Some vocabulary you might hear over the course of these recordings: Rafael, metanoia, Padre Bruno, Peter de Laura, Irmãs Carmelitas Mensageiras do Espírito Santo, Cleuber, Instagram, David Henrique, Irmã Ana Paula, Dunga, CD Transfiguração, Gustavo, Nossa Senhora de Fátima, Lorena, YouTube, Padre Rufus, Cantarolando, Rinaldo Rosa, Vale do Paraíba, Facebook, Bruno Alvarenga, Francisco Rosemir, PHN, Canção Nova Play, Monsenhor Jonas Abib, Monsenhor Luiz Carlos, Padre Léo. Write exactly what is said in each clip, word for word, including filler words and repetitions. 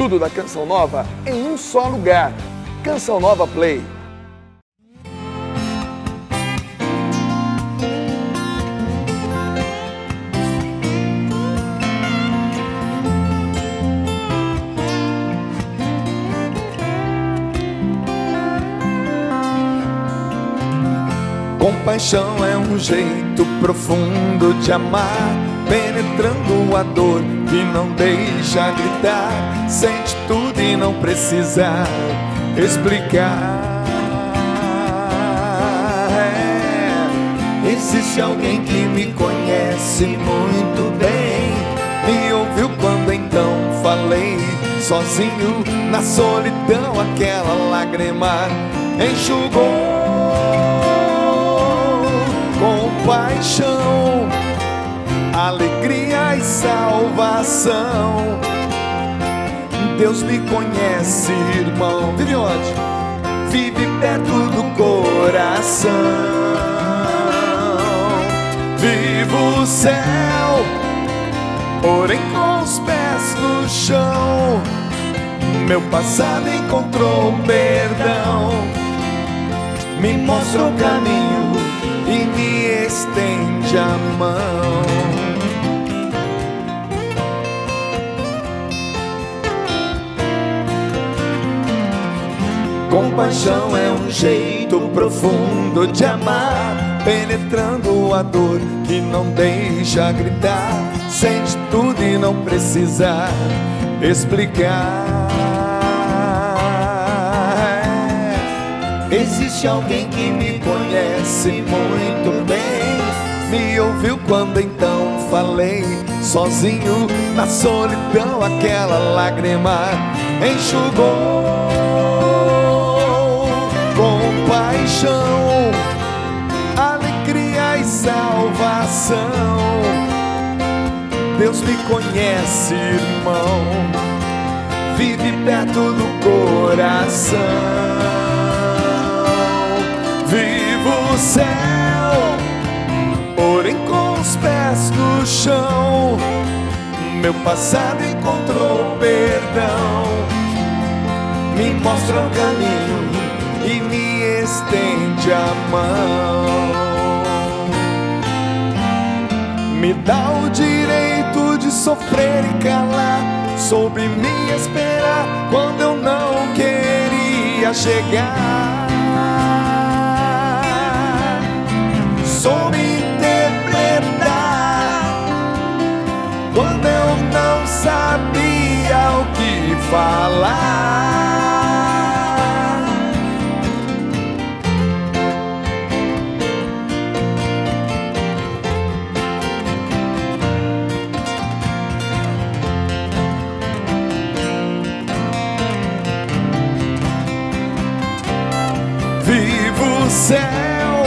estudo da Canção Nova em um só lugar. Canção Nova Play. Compaixão é um jeito profundo de amar, penetrando a dor que não deixa gritar. Sente tudo e não precisa explicar. É. Existe alguém que me conhece muito bem, me ouviu quando então falei sozinho. Na solidão aquela lágrima enxugou. Compaixão, alegria e salvação. Deus me conhece, irmão. Vive onde? Vive perto do coração. Vivo o céu, porém com os pés no chão. Meu passado encontrou perdão, me mostra o caminho e me estende a mão. Compaixão é um jeito profundo de amar, penetrando a dor que não deixa gritar. Sente tudo e não precisa explicar. Existe alguém que me conhece muito bem, me ouviu quando então falei sozinho. Na solidão aquela lágrima enxugou. Compaixão, alegria e salvação. Deus me conhece, irmão. Vive perto do coração. Vivo o céu, porém com os pés no chão. Meu passado encontrou perdão, me mostra o caminho e me estende a mão. Me dá o direito de sofrer e calar, soube me esperar quando eu não queria chegar. Soube interpretar quando eu não sabia o que falar. Vivo o céu,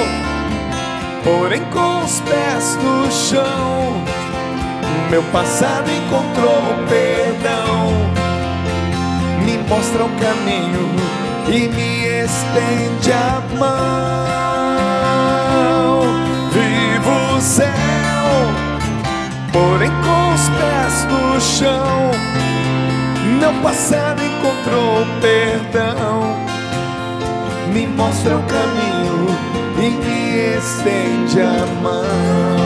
porém com os pés no chão. Meu passado encontrou perdão, me mostra o caminho e me estende a mão. Vivo o céu, porém com os pés no chão. Meu passado encontrou perdão, me mostra o caminho e me estende a mão.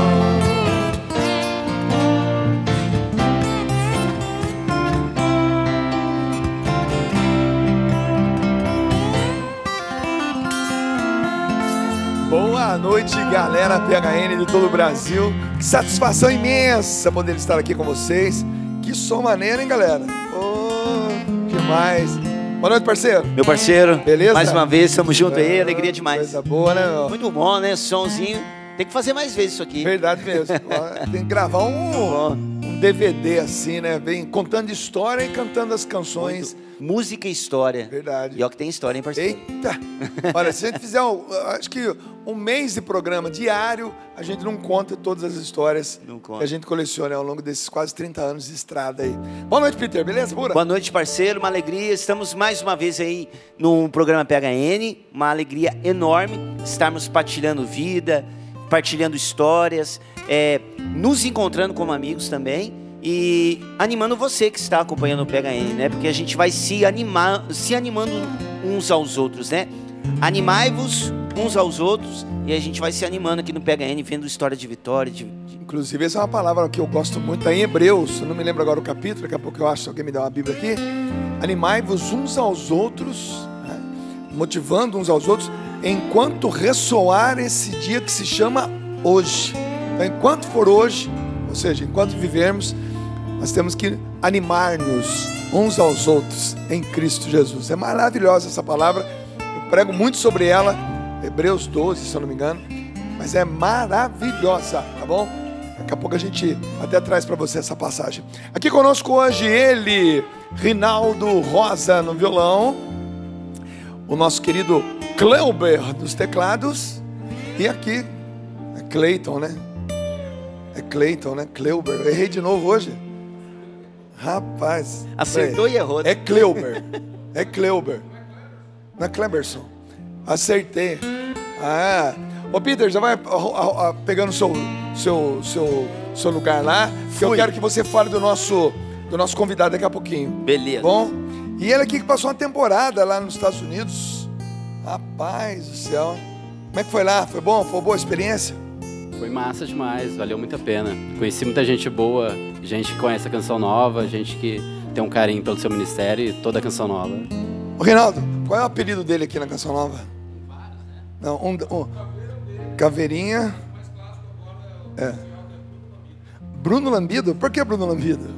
Boa noite, galera P H N de todo o Brasil. Que satisfação imensa poder estar aqui com vocês. Que som maneiro, hein, galera? Oh, demais. Boa noite, parceiro. Meu parceiro, beleza? Mais uma vez, estamos juntos aí, alegria demais. Coisa boa, né, meu? Muito bom, né? Somzinho. Tem que fazer mais vezes isso aqui. Verdade mesmo. Tem que gravar um, um D V D assim, né? Bem, contando história e cantando as canções. Muito. Música e história. Verdade. E ó que tem história, hein, parceiro? Eita! Olha, se a gente fizer, um, acho que um mês de programa diário, a gente não conta todas as histórias que a gente coleciona ao longo desses quase trinta anos de estrada aí. Boa noite, Peter, beleza? Pura? Boa noite, parceiro, uma alegria. Estamos mais uma vez aí no programa P H N, uma alegria enorme estarmos partilhando vida, partilhando histórias, é, nos encontrando como amigos também. e animando você que está acompanhando o P H N, né? Porque a gente vai se animar, se animando uns aos outros, né? Animai-vos uns aos outros e a gente vai se animando aqui no P H N, vendo história de vitória. De... Inclusive, essa é uma palavra que eu gosto muito, tá em Hebreus, eu não me lembro agora o capítulo, daqui a pouco eu acho que alguém me dá uma Bíblia aqui. Animai-vos uns aos outros, né? Motivando uns aos outros, enquanto ressoar esse dia que se chama hoje. Então, enquanto for hoje, ou seja, enquanto vivermos, nós temos que animar-nos uns aos outros em Cristo Jesus. É maravilhosa essa palavra, eu prego muito sobre ela, Hebreus doze, se eu não me engano, mas é maravilhosa, tá bom? Daqui a pouco a gente até traz para você essa passagem. Aqui conosco hoje ele, Rinaldo Rosa no violão, o nosso querido Cleuber dos teclados, e aqui é Cleiton, né? É Cleiton, né? Cleuber. Eu errei de novo hoje. Rapaz. Acertou é. e errou. É Cleuber. É Cleuber. Não é Cleberson. Acertei. Ah. Ô, Peter, já vai a, a, a, pegando o seu, seu, seu, seu lugar lá. Porque eu quero que você fale do nosso, do nosso convidado daqui a pouquinho. Beleza. Bom? E ele aqui que passou uma temporada lá nos Estados Unidos. Rapaz do céu. Como é que foi lá? Foi bom? Foi uma boa experiência? Foi massa demais, valeu muito a pena. Conheci muita gente boa, gente que conhece a Canção Nova, gente que tem um carinho pelo seu ministério e toda a Canção Nova. Ô Rinaldo, qual é o apelido dele aqui na Canção Nova? Vários, né? Não, um, um. Caveirinha. É. Bruno Lambido? Por que Bruno Lambido?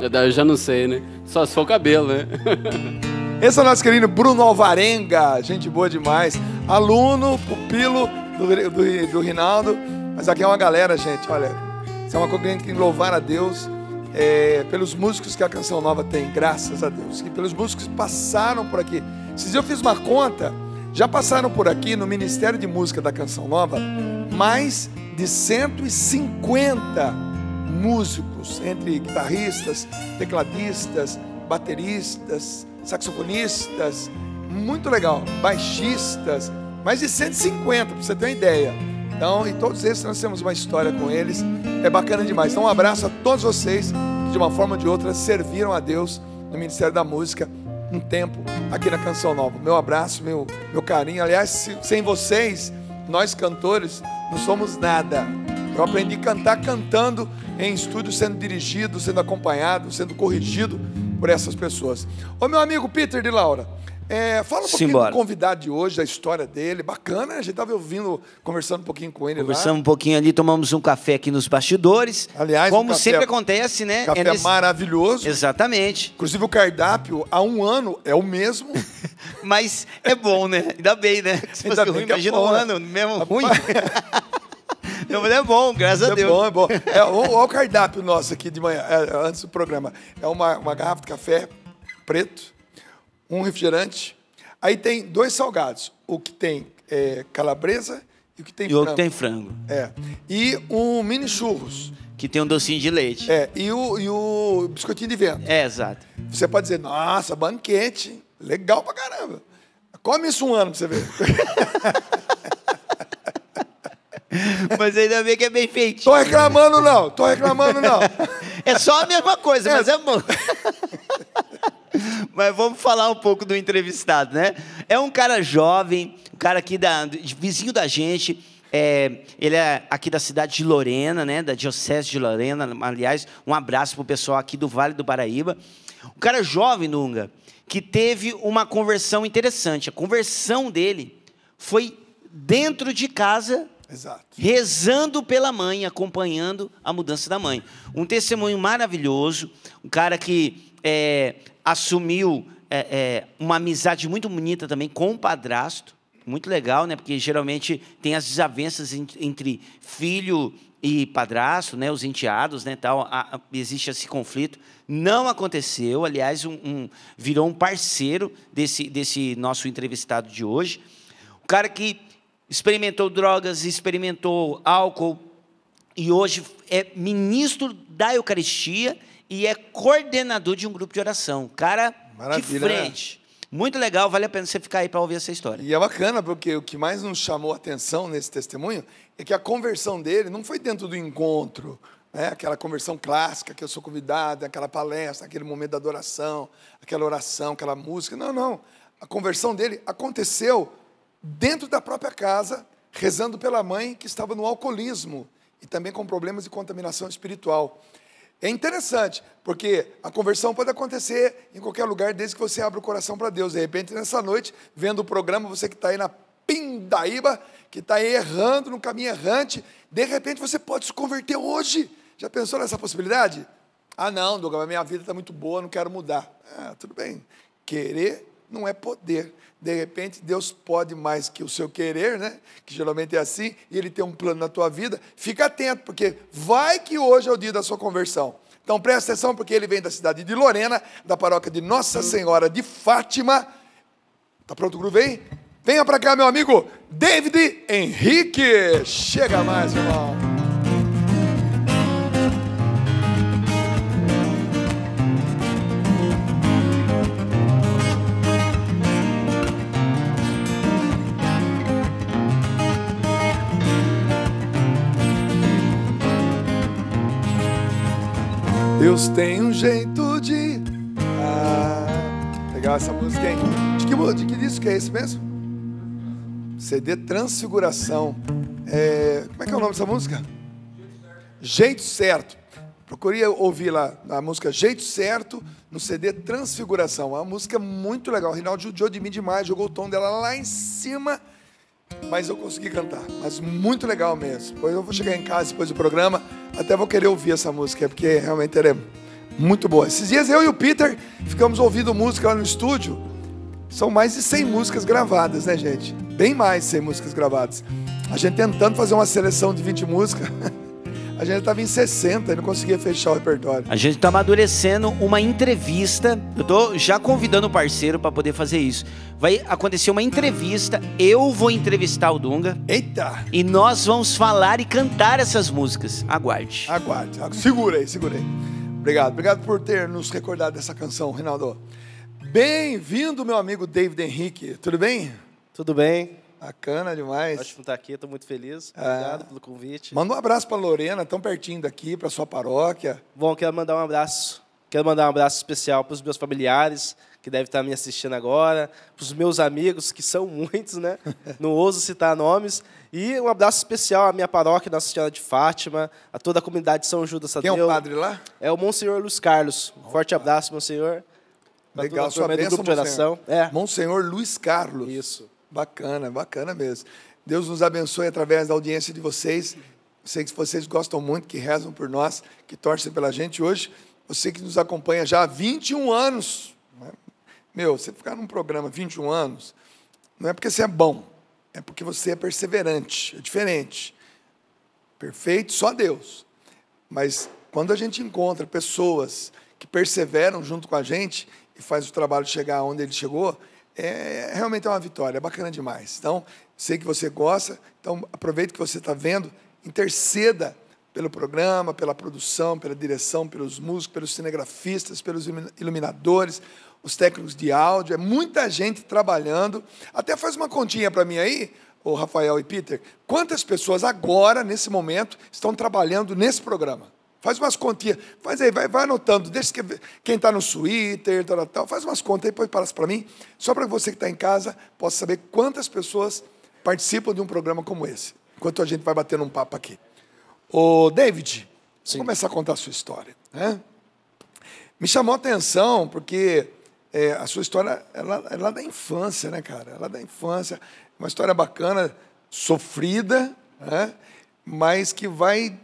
Eu já não sei, né? Só se for o cabelo, né? Esse é o nosso querido Bruno Alvarenga, gente boa demais. Aluno, pupilo... Do, do, do Rinaldo, mas aqui é uma galera, gente, olha, isso é uma coisa que a gente tem que louvar a Deus, é, pelos músicos que a Canção Nova tem, graças a Deus, e pelos músicos que passaram por aqui. Se eu fiz uma conta, já passaram por aqui no Ministério de Música da Canção Nova, mais de cento e cinquenta músicos, entre guitarristas, tecladistas, bateristas, saxofonistas, muito legal, baixistas, mais de cento e cinquenta, para você ter uma ideia. Então, e todos esses, nós temos uma história com eles. É bacana demais. Então, um abraço a todos vocês que, de uma forma ou de outra, serviram a Deus no Ministério da Música um tempo aqui na Canção Nova. Meu abraço, meu, meu carinho. Aliás, se, sem vocês, nós cantores, não somos nada. Eu aprendi a cantar cantando em estúdio, sendo dirigido, sendo acompanhado, sendo corrigido por essas pessoas. Ô, meu amigo Peter de Laura... É, fala um pouquinho Simbora. do convidado de hoje, da história dele. Bacana, a gente estava ouvindo, conversando um pouquinho com ele lá. Conversamos um pouquinho ali, tomamos um café aqui nos bastidores. Aliás, como um café, sempre acontece, né? Café é nesse... maravilhoso. Exatamente. Inclusive o cardápio, há um ano, é o mesmo. Mas é bom, né? Ainda bem, né? Se fosse ruim, imagina é um ano mesmo ruim. Não, mas é bom, graças é a Deus. Bom, é bom. É, olha o cardápio nosso aqui de manhã, é, antes do programa. É uma, uma garrafa de café preto. Um refrigerante. Aí tem dois salgados. O que tem é, calabresa e o que tem e frango. E o que tem frango. É. E um mini churros. Que tem um docinho de leite. É. E o, e o biscoitinho de vento. É, exato. Você pode dizer, nossa, banquete. Legal pra caramba. Come isso um ano pra você ver. Mas ainda bem que é bem feito. Tô reclamando não. Tô reclamando não. É só a mesma coisa, é. mas é bom. Mas vamos falar um pouco do entrevistado, né? É um cara jovem, um cara aqui da, vizinho da gente. É, ele é aqui da cidade de Lorena, né? Da diocese de Lorena. Aliás, um abraço pro pessoal aqui do Vale do Paraíba. Um cara jovem, Dunga, que teve uma conversão interessante. A conversão dele foi dentro de casa... Exato. Rezando pela mãe, acompanhando a mudança da mãe. Um testemunho maravilhoso, um cara que é, assumiu é, é, uma amizade muito bonita também com o padrasto, muito legal, né? Porque geralmente tem as desavenças entre filho e padrasto, né? Os enteados, né? Tal, a, a, existe esse conflito. Não aconteceu, aliás, um, um, virou um parceiro desse, desse nosso entrevistado de hoje. O cara que experimentou drogas, experimentou álcool e hoje é ministro da Eucaristia e é coordenador de um grupo de oração. Cara Maravilha, de frente. Né? Muito legal, vale a pena você ficar aí para ouvir essa história. E é bacana, porque o que mais nos chamou a atenção nesse testemunho é que a conversão dele não foi dentro do encontro, né? Aquela conversão clássica que eu sou convidado, aquela palestra, aquele momento da adoração, aquela oração, aquela música. Não, não. A conversão dele aconteceu dentro da própria casa, rezando pela mãe que estava no alcoolismo e também com problemas de contaminação espiritual. É interessante, porque a conversão pode acontecer em qualquer lugar, desde que você abra o coração para Deus. De repente, nessa noite, vendo o programa, você que está aí na pindaíba, que está aí errando, no caminho errante, de repente você pode se converter hoje. Já pensou nessa possibilidade? Ah, não, Dunga, mas minha vida está muito boa, não quero mudar. Ah, tudo bem, querer não é poder. De repente, Deus pode mais que o seu querer, né? Que geralmente é assim, e Ele tem um plano na tua vida. Fica atento, porque vai que hoje é o dia da sua conversão. Então, presta atenção, porque ele vem da cidade de Lorena, da paróquia de Nossa Senhora de Fátima. Tá pronto o groove aí? Venha para cá, meu amigo David Henrique. Chega mais, irmão. Deus tem um jeito de... Ah, legal essa música, hein? De que, de que disco que é esse mesmo? C D Transfiguração. É, como é que é o nome dessa música? Jeito Certo. Procurei ouvir lá a música Jeito Certo no C D Transfiguração. É uma música muito legal. O Rinaldo judiou de mim demais, jogou o tom dela lá em cima, mas eu consegui cantar, mas muito legal mesmo. Depois eu vou chegar em casa depois do programa, até vou querer ouvir essa música, porque realmente ela é muito boa. Esses dias eu e o Peter ficamos ouvindo música lá no estúdio, são mais de cem músicas gravadas, né, gente? Bem mais de cem músicas gravadas. A gente tentando fazer uma seleção de vinte músicas, a gente estava em sessenta e não conseguia fechar o repertório. A gente está amadurecendo uma entrevista. Eu estou já convidando o parceiro para poder fazer isso. Vai acontecer uma entrevista. Eu vou entrevistar o Dunga. Eita! E nós vamos falar e cantar essas músicas. Aguarde. Aguarde. Segura aí, segura aí. Obrigado. Obrigado por ter nos recordado dessa canção, Rinaldo. Bem-vindo, meu amigo David Henrique. Tudo bem? Tudo bem. Bacana demais. Ótimo estar aqui, estou muito feliz. Obrigado ah, pelo convite. Manda um abraço para a Lorena, tão pertinho daqui, para a sua paróquia. Bom, quero mandar um abraço. Quero mandar um abraço especial para os meus familiares, que devem estar me assistindo agora, para os meus amigos, que são muitos, né? Não ouso citar nomes. E um abraço especial à minha paróquia, Nossa Senhora de Fátima, a toda a comunidade de São Judas Tadeu. Quem é o padre lá? É o Monsenhor Luiz Carlos. Um forte abraço, Monsenhor. Legal, sua bênção, Monsenhor. É. Monsenhor Luiz Carlos. Isso. Bacana, bacana mesmo. Deus nos abençoe através da audiência de vocês. Sei que vocês gostam muito, que rezam por nós, que torcem pela gente hoje. Você que nos acompanha já há vinte e um anos. Meu, você ficar num programa vinte e um anos, não é porque você é bom, é porque você é perseverante, é diferente. Perfeito, só Deus. Mas quando a gente encontra pessoas que perseveram junto com a gente e faz o trabalho chegar onde ele chegou... É, realmente é uma vitória, é bacana demais. Então, sei que você gosta, então aproveita que você está vendo, interceda pelo programa, pela produção, pela direção, pelos músicos, pelos cinegrafistas, pelos iluminadores, os técnicos de áudio, é muita gente trabalhando. Até faz uma continha para mim aí, o Rafael e Peter, quantas pessoas agora, nesse momento, estão trabalhando nesse programa? Faz umas continhas, faz aí, vai, vai anotando, deixa que, quem está no Twitter, tal, tal, faz umas contas aí, depois passa para mim, só para você que está em casa possa saber quantas pessoas participam de um programa como esse, enquanto a gente vai batendo um papo aqui. Ô, David, vamos começar a contar a sua história, né? Me chamou a atenção, porque é, a sua história é lá, é lá da infância, né, cara? É lá da infância, uma história bacana, sofrida, né? Mas que vai...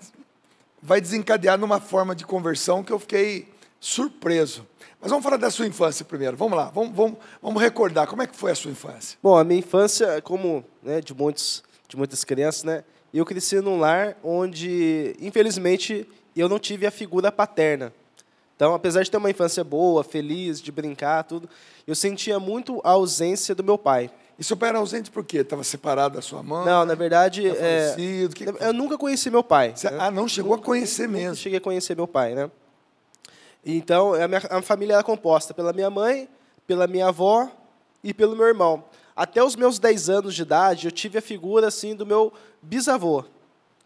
vai desencadear numa forma de conversão que eu fiquei surpreso. Mas vamos falar da sua infância primeiro. Vamos lá, vamos, vamos, vamos recordar. Como é que foi a sua infância? Bom, a minha infância, como né, de, muitos, de muitas crianças, né, eu cresci num lar onde, infelizmente, eu não tive a figura paterna. Então, apesar de ter uma infância boa, feliz, de brincar, tudo, eu sentia muito a ausência do meu pai. E seu pai era ausente por quê? Estava separado da sua mãe? Não, na verdade... É... falecido, que... Eu nunca conheci meu pai. Você... Né? Ah, não chegou nunca, a conhecer mesmo. Nunca cheguei a conhecer meu pai, né? Então, a minha a família era composta pela minha mãe, pela minha avó e pelo meu irmão. Até os meus dez anos de idade, eu tive a figura assim do meu bisavô,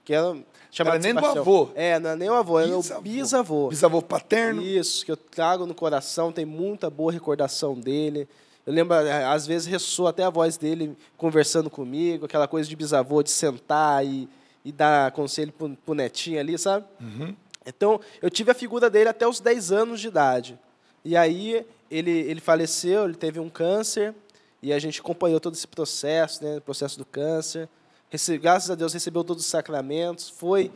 que que era chamado de nem do avô. É, não é nem o avô, era o bisavô. Bisavô paterno. Isso, que eu trago no coração, tem muita boa recordação dele. Eu lembro, às vezes, ressoa até a voz dele conversando comigo, aquela coisa de bisavô, de sentar e, e dar conselho pro, pro netinho ali, sabe? Uhum. Então, eu tive a figura dele até os dez anos de idade. E aí, ele, ele faleceu, ele teve um câncer, e a gente acompanhou todo esse processo, né, o processo do câncer. Rece- graças a Deus, recebeu todos os sacramentos, foi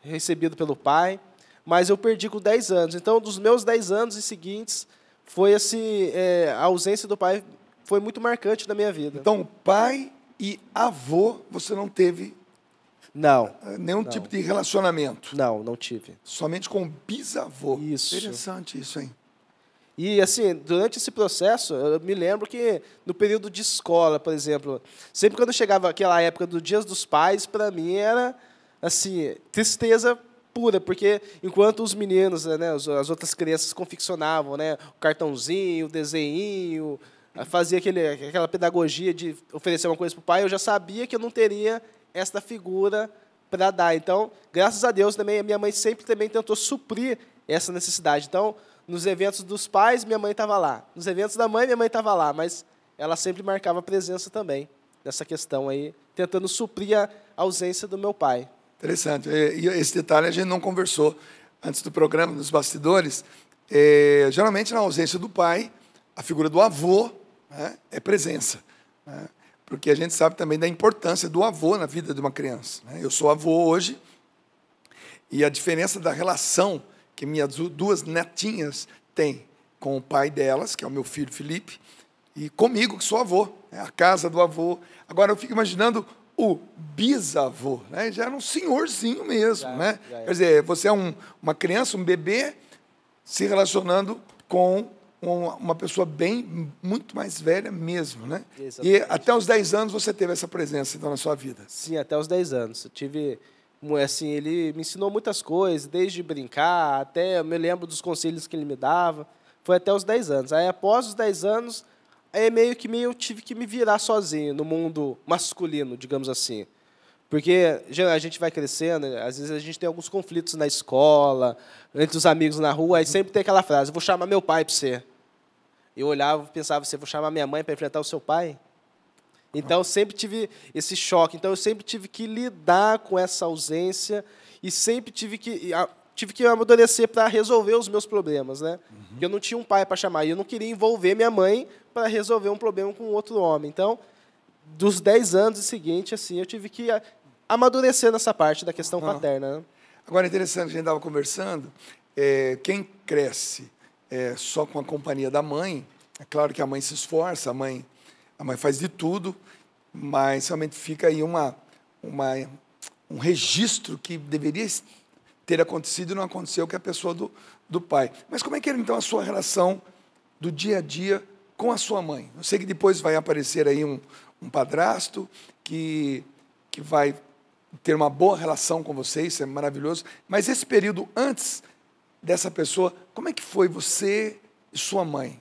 recebido pelo Pai, mas eu perdi com dez anos. Então, dos meus dez anos e seguintes, foi esse, é, a ausência do pai foi muito marcante na minha vida. Então, pai e avô, você não teve... Não. Nenhum não. tipo de relacionamento? Não, não tive. Somente com bisavô. Isso. Interessante isso, hein? E, assim, durante esse processo, eu me lembro que, no período de escola, por exemplo, sempre quando chegava aquela época do Dia dos Pais, para mim era, assim, tristeza pura, porque enquanto os meninos, né, as outras crianças confeccionavam, né, o cartãozinho, o desenho, fazia aquele, aquela pedagogia de oferecer uma coisa para o pai, eu já sabia que eu não teria esta figura para dar. Então, graças a Deus, também a minha mãe sempre também tentou suprir essa necessidade. Então, nos eventos dos pais, minha mãe estava lá. Nos eventos da mãe, minha mãe estava lá, mas ela sempre marcava presença também nessa questão aí, tentando suprir a ausência do meu pai. Interessante. E esse detalhe a gente não conversou antes do programa, nos bastidores. É, geralmente, na ausência do pai, a figura do avô, né, é presença, né? Porque a gente sabe também da importância do avô na vida de uma criança, né? Eu sou avô hoje, e a diferença da relação que minhas duas netinhas têm com o pai delas, que é o meu filho Felipe, e comigo, que sou avô, né? A casa do avô. Agora, eu fico imaginando o bisavô, né? Já era um senhorzinho mesmo, já, né? Já é. Quer dizer, você é um, uma criança, um bebê, se relacionando com... uma pessoa bem, muito mais velha mesmo, né? Exatamente. E até os dez anos você teve essa presença, então, na sua vida? Sim, até os dez anos. Eu tive, assim, ele me ensinou muitas coisas, desde brincar até, eu me lembro dos conselhos que ele me dava, foi até os dez anos. Aí, após os dez anos, aí meio que meio, eu tive que me virar sozinho no mundo masculino, digamos assim. Porque a gente vai crescendo, às vezes a gente tem alguns conflitos na escola, entre os amigos na rua, aí sempre tem aquela frase, vou chamar meu pai para você. Eu olhava e pensava, você vai chamar minha mãe para enfrentar o seu pai? Então, eu sempre tive esse choque. Então, eu sempre tive que lidar com essa ausência e sempre tive que, tive que amadurecer para resolver os meus problemas, né? Uhum. Porque eu não tinha um pai para chamar e eu não queria envolver minha mãe para resolver um problema com outro homem. Então, dos dez anos seguintes, assim, eu tive que amadurecer nessa parte da questão uhum. paterna, né? Agora, interessante, a gente estava conversando, é, quem cresce... É, só com a companhia da mãe, é claro que a mãe se esforça, a mãe, a mãe faz de tudo, mas realmente fica aí uma, uma, um registro que deveria ter acontecido e não aconteceu, que é a pessoa do, do pai. Mas como é que era, então, a sua relação do dia a dia com a sua mãe? Eu sei que depois vai aparecer aí um, um padrasto que, que vai ter uma boa relação com você, isso é maravilhoso, mas esse período antes... dessa pessoa, como é que foi você e sua mãe?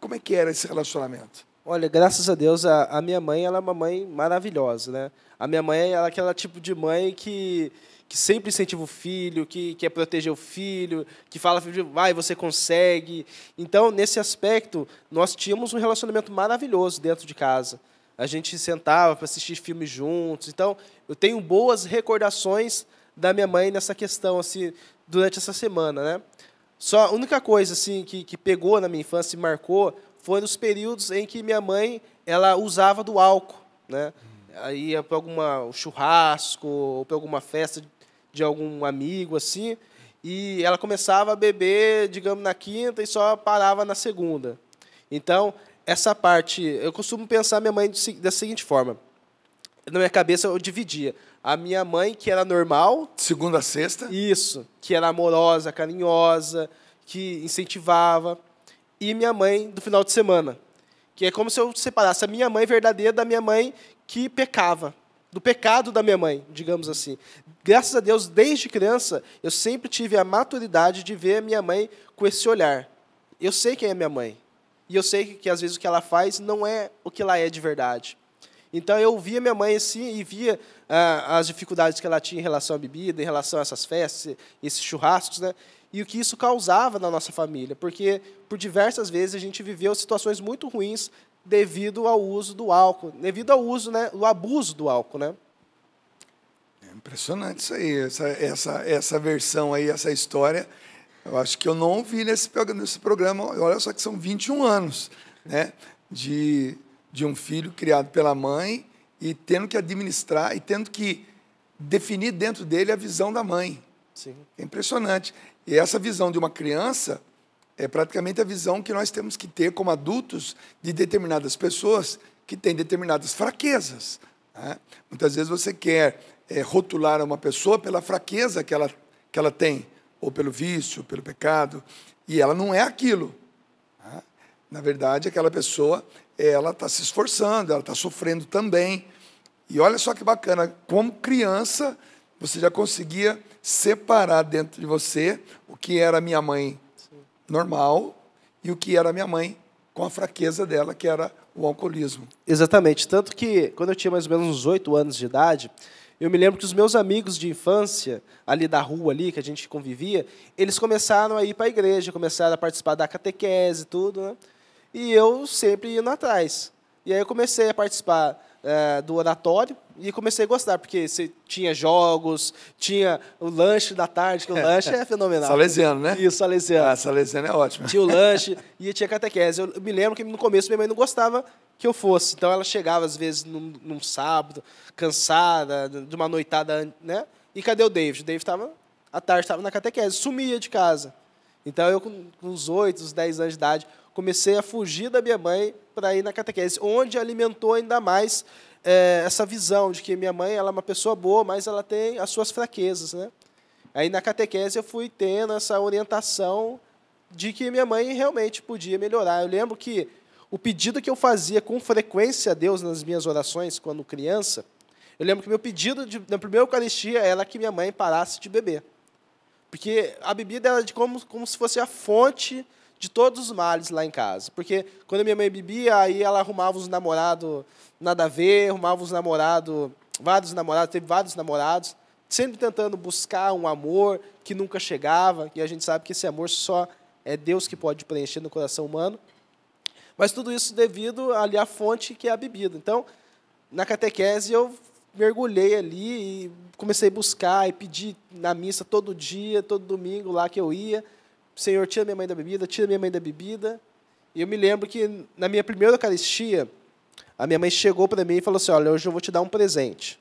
Como é que era esse relacionamento? Olha, graças a Deus, a, a minha mãe, ela é uma mãe maravilhosa, né? A minha mãe, ela é aquela tipo de mãe que, que sempre incentiva o filho, que quer proteger o filho, que fala, filho, vai, você consegue. Então, nesse aspecto, nós tínhamos um relacionamento maravilhoso dentro de casa. A gente sentava para assistir filmes juntos. Então, eu tenho boas recordações da minha mãe nessa questão, assim, durante essa semana, né? Só a única coisa, assim, que, que pegou na minha infância e marcou foi nos períodos em que minha mãe, ela usava do álcool, né? Aí ia para alguma churrasco ou para alguma festa de algum amigo, assim, e ela começava a beber, digamos, na quinta e só parava na segunda. Então, essa parte, eu costumo pensar minha mãe da seguinte forma. Na minha cabeça, eu dividia. A minha mãe, que era normal... Segunda a sexta. Isso. Que era amorosa, carinhosa, que incentivava. E minha mãe, do final de semana. Que é como se eu separasse a minha mãe verdadeira da minha mãe que pecava. Do pecado da minha mãe, digamos assim. Graças a Deus, desde criança, eu sempre tive a maturidade de ver a minha mãe com esse olhar. Eu sei quem é minha mãe. E eu sei que, às vezes, o que ela faz não é o que ela é de verdade. Então, eu via minha mãe assim e via ah, as dificuldades que ela tinha em relação à bebida, em relação a essas festas, esses churrascos, né? E o que isso causava na nossa família, porque, por diversas vezes, a gente viveu situações muito ruins devido ao uso do álcool, devido ao uso, né, o abuso do álcool, né? É impressionante isso aí, essa, essa, essa versão aí, essa história. Eu acho que eu não ouvi nesse, nesse programa, olha só que são vinte e um anos, né, de... de um filho criado pela mãe e tendo que administrar e tendo que definir dentro dele a visão da mãe. Sim. É impressionante. E essa visão de uma criança é praticamente a visão que nós temos que ter como adultos de determinadas pessoas que têm determinadas fraquezas, né? Muitas vezes você quer é, rotular uma pessoa pela fraqueza que ela, que ela tem, ou pelo vício, pelo pecado, e ela não é aquilo. Né? Na verdade, aquela pessoa... ela está se esforçando, ela está sofrendo também. E olha só que bacana, como criança, você já conseguia separar dentro de você o que era minha mãe normal e o que era minha mãe com a fraqueza dela, que era o alcoolismo. Exatamente. Tanto que, quando eu tinha mais ou menos uns oito anos de idade, eu me lembro que os meus amigos de infância, ali da rua, ali que a gente convivia, eles começaram a ir para a igreja, começaram a participar da catequese e tudo, né? E eu sempre indo atrás. E aí eu comecei a participar é, do oratório e comecei a gostar, porque você tinha jogos, tinha o lanche da tarde, que o lanche é fenomenal. Salesiano, né? Isso, salesiano. Ah, salesiano é ótimo. Tinha o lanche e tinha catequese. Eu me lembro que no começo minha mãe não gostava que eu fosse. Então ela chegava, às vezes, num, num sábado, cansada, de uma noitada, né? E cadê o David? O David estava, à tarde, estava na catequese, sumia de casa. Então eu, com uns oito, uns dez anos de idade, comecei a fugir da minha mãe para ir na catequese, onde alimentou ainda mais é, essa visão de que minha mãe ela é uma pessoa boa, mas ela tem as suas fraquezas, né? Aí, na catequese, eu fui tendo essa orientação de que minha mãe realmente podia melhorar. Eu lembro que o pedido que eu fazia com frequência a Deus nas minhas orações, quando criança, eu lembro que meu pedido de, na primeira Eucaristia era que minha mãe parasse de beber. Porque a bebida era de como, como se fosse a fonte de todos os males lá em casa. Porque quando minha mãe bebia, aí ela arrumava os namorados nada a ver, arrumava os namorados, vários namorados, teve vários namorados, sempre tentando buscar um amor que nunca chegava, e a gente sabe que esse amor só é Deus que pode preencher no coração humano. Mas tudo isso devido ali à fonte que é a bebida. Então, na catequese, eu mergulhei ali e comecei a buscar e pedir na missa todo dia, todo domingo lá que eu ia, Senhor, tira minha mãe da bebida, tira minha mãe da bebida. E eu me lembro que, na minha primeira Eucaristia, a minha mãe chegou para mim e falou assim, olha, hoje eu vou te dar um presente.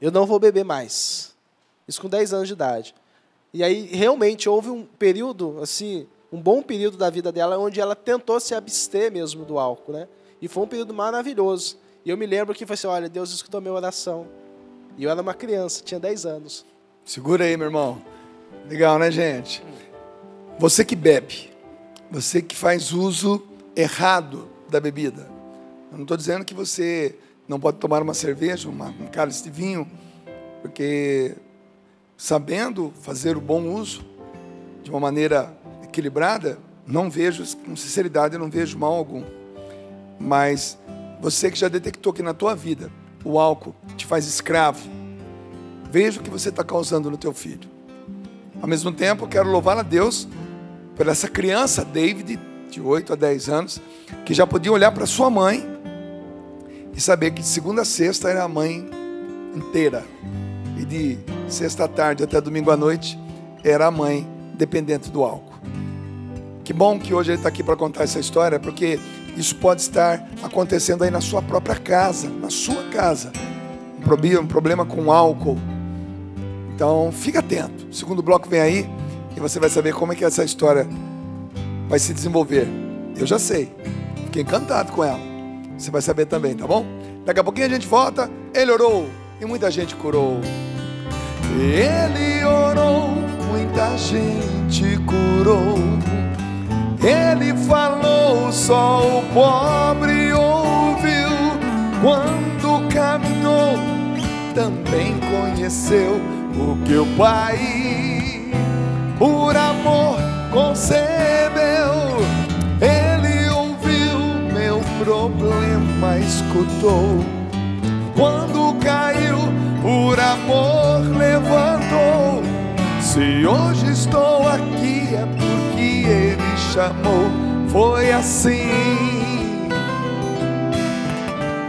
Eu não vou beber mais. Isso com dez anos de idade. E aí, realmente, houve um período, assim, um bom período da vida dela, onde ela tentou se abster mesmo do álcool, né? E foi um período maravilhoso. E eu me lembro que foi assim, olha, Deus escutou a minha oração. E eu era uma criança, tinha dez anos. Segura aí, meu irmão. Legal, né, gente? Você que bebe, você que faz uso errado da bebida. Eu não estou dizendo que você não pode tomar uma cerveja, uma, um cálice de vinho, porque sabendo fazer o bom uso de uma maneira equilibrada, não vejo, com sinceridade, eu não vejo mal algum. Mas você que já detectou que na tua vida o álcool te faz escravo, veja o que você está causando no teu filho. Ao mesmo tempo, quero louvar a Deus por essa criança, David, de oito a dez anos, que já podia olhar para sua mãe e saber que de segunda a sexta era a mãe inteira. E de sexta à tarde até domingo à noite era a mãe dependente do álcool. Que bom que hoje ele está aqui para contar essa história, porque isso pode estar acontecendo aí na sua própria casa, na sua casa. Um problema com álcool. Então, fica atento. O segundo bloco vem aí e você vai saber como é que essa história vai se desenvolver. Eu já sei. Fiquei encantado com ela. Você vai saber também, tá bom? Daqui a pouquinho a gente volta. Ele orou e muita gente curou. Ele orou, muita gente curou. Ele falou, só o pobre ouviu. Quando caminhou, também conheceu o que o Pai, por amor, concebeu. Ele ouviu meu problema alma escutou. Quando caiu, por amor levantou. Se hoje estou aqui é porque Ele chamou. Foi assim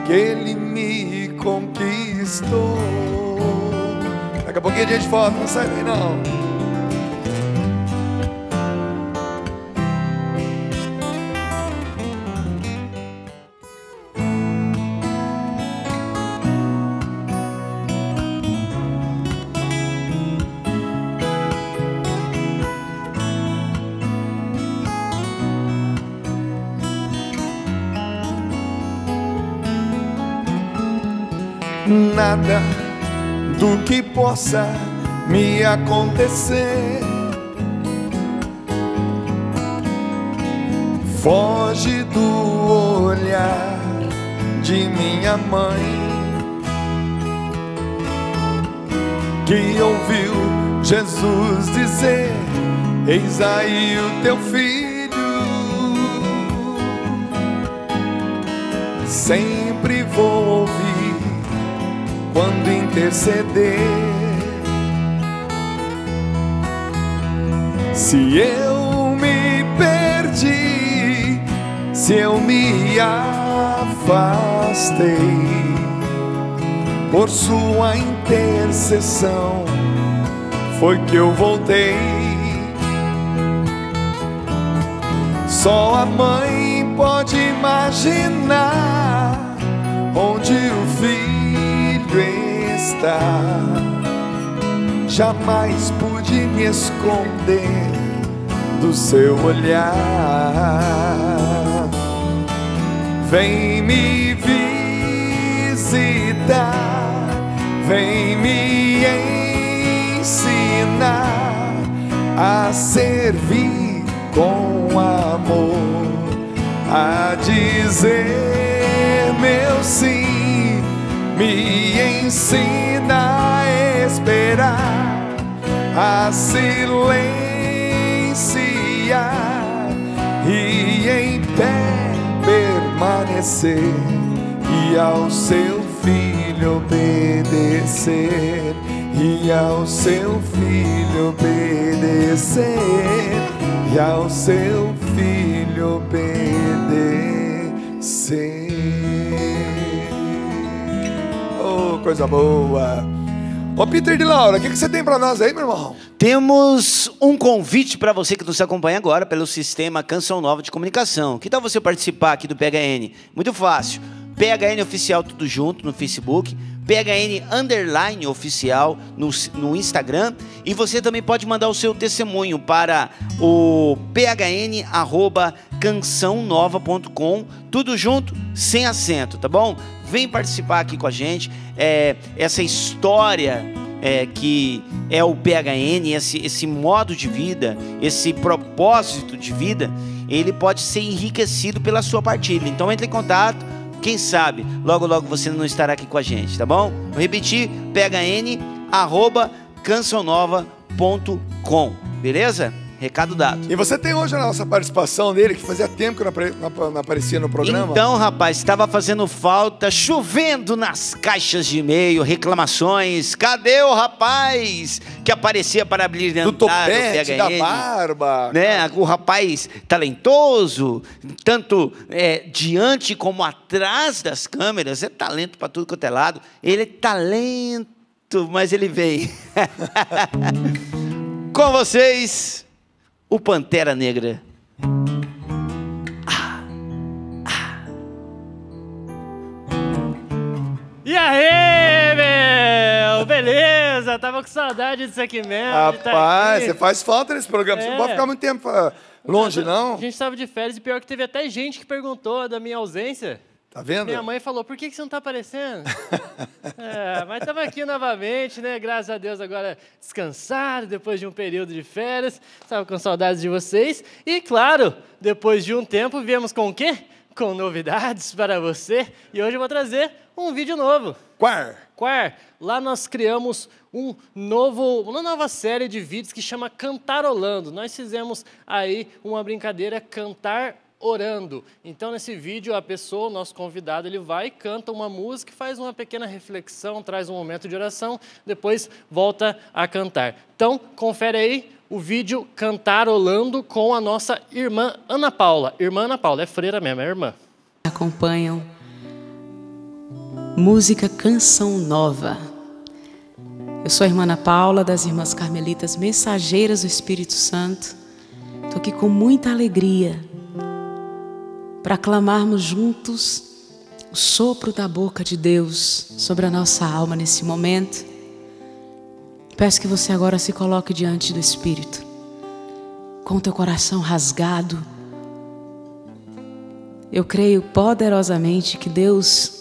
que Ele me conquistou. Daqui a pouquinho a gente volta, não sai daí não. Nada do que possa me acontecer foge do olhar de minha mãe, que ouviu Jesus dizer: eis aí o teu filho. Sempre vou ouvir quando interceder, se eu me perdi, se eu me afastei, por sua intercessão foi que eu voltei. Só a mãe pode imaginar onde o filho está. Jamais pude me esconder do seu olhar. Vem me visitar, vem me ensinar a servir com amor, a dizer meu sim. Me ensina a esperar, a silenciar e em pé permanecer e ao seu filho obedecer, e ao seu filho obedecer, e ao seu filho obedecer. Coisa boa. Ô Peter de Laura, o que, que você tem pra nós aí, meu irmão? Temos um convite pra você que nos acompanha agora pelo sistema Canção Nova de Comunicação. Que tal você participar aqui do P H N? Muito fácil. P H N Oficial tudo junto no Facebook, P H N Underline Oficial no, no Instagram. E você também pode mandar o seu testemunho para o P H N arroba canção nova ponto com. Tudo junto, sem acento, tá bom? Vem participar aqui com a gente, é, essa história é, que é o P H N, esse, esse modo de vida, esse propósito de vida, ele pode ser enriquecido pela sua partilha. Então entre em contato, quem sabe logo logo você não estará aqui com a gente, tá bom? Vou repetir, P H N arroba canção nova ponto com, beleza? Recado dado. E você tem hoje a nossa participação dele, que fazia tempo que não aparecia no programa? Então, rapaz, estava fazendo falta, chovendo nas caixas de e-mail, reclamações. Cadê o rapaz que aparecia para abrir o topete, da barba? Né? O rapaz talentoso, tanto é, diante como atrás das câmeras. É talento para tudo quanto é lado. Ele é talento, mas ele veio. Com vocês... o Pantera Negra. Ah, ah. E aí, meu? Beleza? Tava com saudade disso aqui mesmo. Rapaz, você faz falta nesse programa. É. Você não pode ficar muito tempo longe, não? A gente tava de férias e pior que teve até gente que perguntou da minha ausência. Tá vendo? Minha mãe falou, por que que você não tá aparecendo? É, mas estamos aqui novamente, né? Graças a Deus, agora descansado, depois de um período de férias. Estava com saudades de vocês. E, claro, depois de um tempo, viemos com o quê? Com novidades para você. E hoje eu vou trazer um vídeo novo. Quar? Quar. Lá nós criamos um novo, uma nova série de vídeos que chama Cantarolando. Nós fizemos aí uma brincadeira, cantar orando. Então, nesse vídeo, a pessoa, o nosso convidado, ele vai, canta uma música, faz uma pequena reflexão, traz um momento de oração, depois volta a cantar. Então, confere aí o vídeo Cantarolando com a nossa irmã Ana Paula. Irmã Ana Paula, é freira mesmo, é irmã. Acompanham música Canção Nova. Eu sou a irmã Ana Paula, das Irmãs Carmelitas Mensageiras do Espírito Santo. Estou aqui com muita alegria para clamarmos juntos o sopro da boca de Deus sobre a nossa alma nesse momento. Peço que você agora se coloque diante do Espírito, com o teu coração rasgado. Eu creio poderosamente que Deus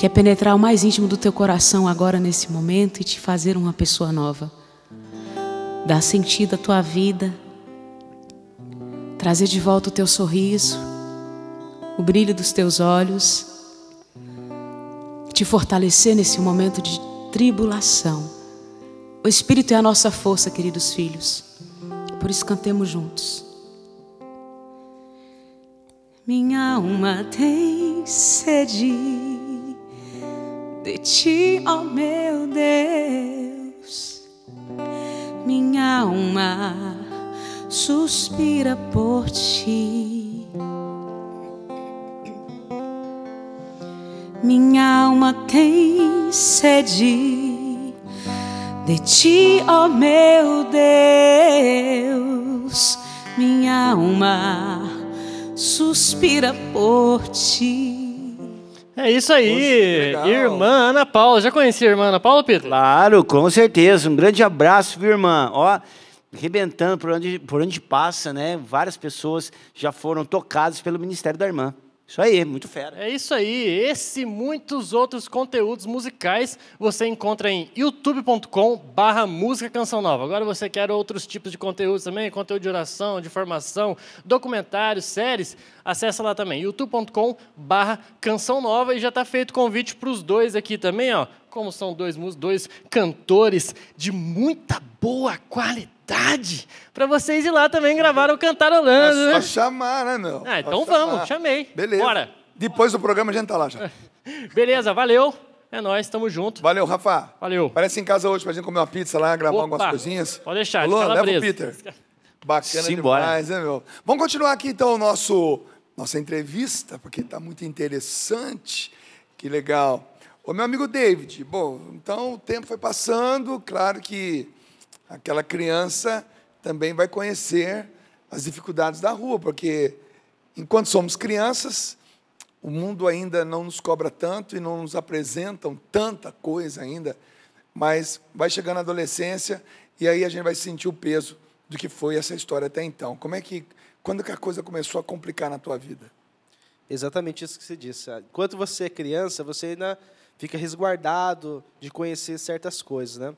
quer penetrar o mais íntimo do teu coração agora nesse momento e te fazer uma pessoa nova. Dar sentido à tua vida, trazer de volta o teu sorriso, o brilho dos teus olhos, te fortalecer nesse momento de tribulação. O Espírito é a nossa força, queridos filhos. Por isso cantemos juntos. Minha alma tem sede de ti, ó meu Deus. Minha alma suspira por ti. Minha alma tem sede de ti, ó meu Deus. Minha alma suspira por ti. É isso aí, Poxa, irmã Ana Paula. Já conhecia a irmã Ana Paula, Pedro? Claro, com certeza. Um grande abraço, viu, irmã? Ó, arrebentando por onde, por onde passa, né? Várias pessoas já foram tocadas pelo ministério da irmã. Isso aí, muito fera. É isso aí. Esse e muitos outros conteúdos musicais você encontra em youtube ponto com barra música canção nova. Agora, você quer outros tipos de conteúdos também, conteúdo de oração, de formação, documentários, séries, acessa lá também, youtube ponto com barra canção nova, e já está feito o convite para os dois aqui também, ó. Como são dois músicos, dois cantores de muita boa qualidade, para vocês ir lá também gravar o Cantarolando, é só, né? Chamar, né, meu? Ah, então chamar. Vamos, chamei. Beleza. Bora. Depois do programa a gente tá lá já. Beleza, valeu. É nóis, tamo junto. Valeu, Rafa. Valeu. Parece em casa hoje pra gente comer uma pizza lá, gravar Opa. algumas coisinhas. Pode deixar, Alô, leva preso. o Peter. Bacana Simbora. demais, né, meu? Vamos continuar aqui, então, o nosso, nossa entrevista, porque tá muito interessante. Que legal. O meu amigo David, bom, então o tempo foi passando, claro que aquela criança também vai conhecer as dificuldades da rua, porque enquanto somos crianças, o mundo ainda não nos cobra tanto e não nos apresentam tanta coisa ainda, mas vai chegando a adolescência e aí a gente vai sentir o peso do que foi essa história até então. Como é que, quando que a coisa começou a complicar na tua vida? Exatamente isso que você disse. Enquanto você é criança, você ainda fica resguardado de conhecer certas coisas, né?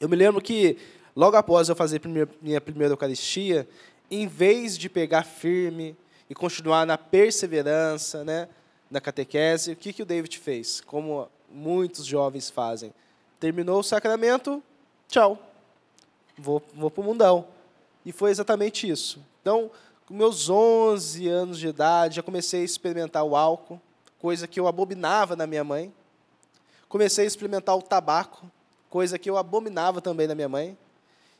Eu me lembro que, logo após eu fazer primeira, minha primeira Eucaristia, em vez de pegar firme e continuar na perseverança, né, na catequese, o que, que o David fez? Como muitos jovens fazem. Terminou o sacramento, tchau, vou, vou para o mundão. E foi exatamente isso. Então, com meus onze anos de idade, já comecei a experimentar o álcool, coisa que eu abominava na minha mãe. Comecei a experimentar o tabaco, coisa que eu abominava também na minha mãe.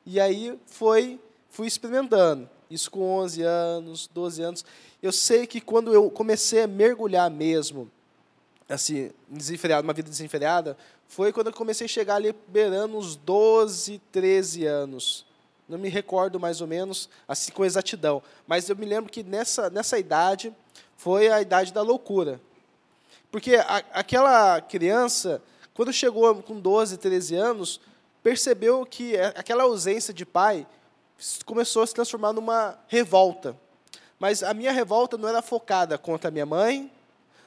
E aí foi, fui experimentando. Isso com onze anos, doze anos. Eu sei que quando eu comecei a mergulhar mesmo, assim, desenfreado, uma vida desenfreada, foi quando eu comecei a chegar ali beirando uns doze, treze anos. Não me recordo mais ou menos assim com exatidão. Mas eu me lembro que nessa, nessa idade foi a idade da loucura. Porque a, aquela criança, quando chegou com doze, treze anos, percebeu que aquela ausência de pai começou a se transformar numa revolta. Mas a minha revolta não era focada contra a minha mãe,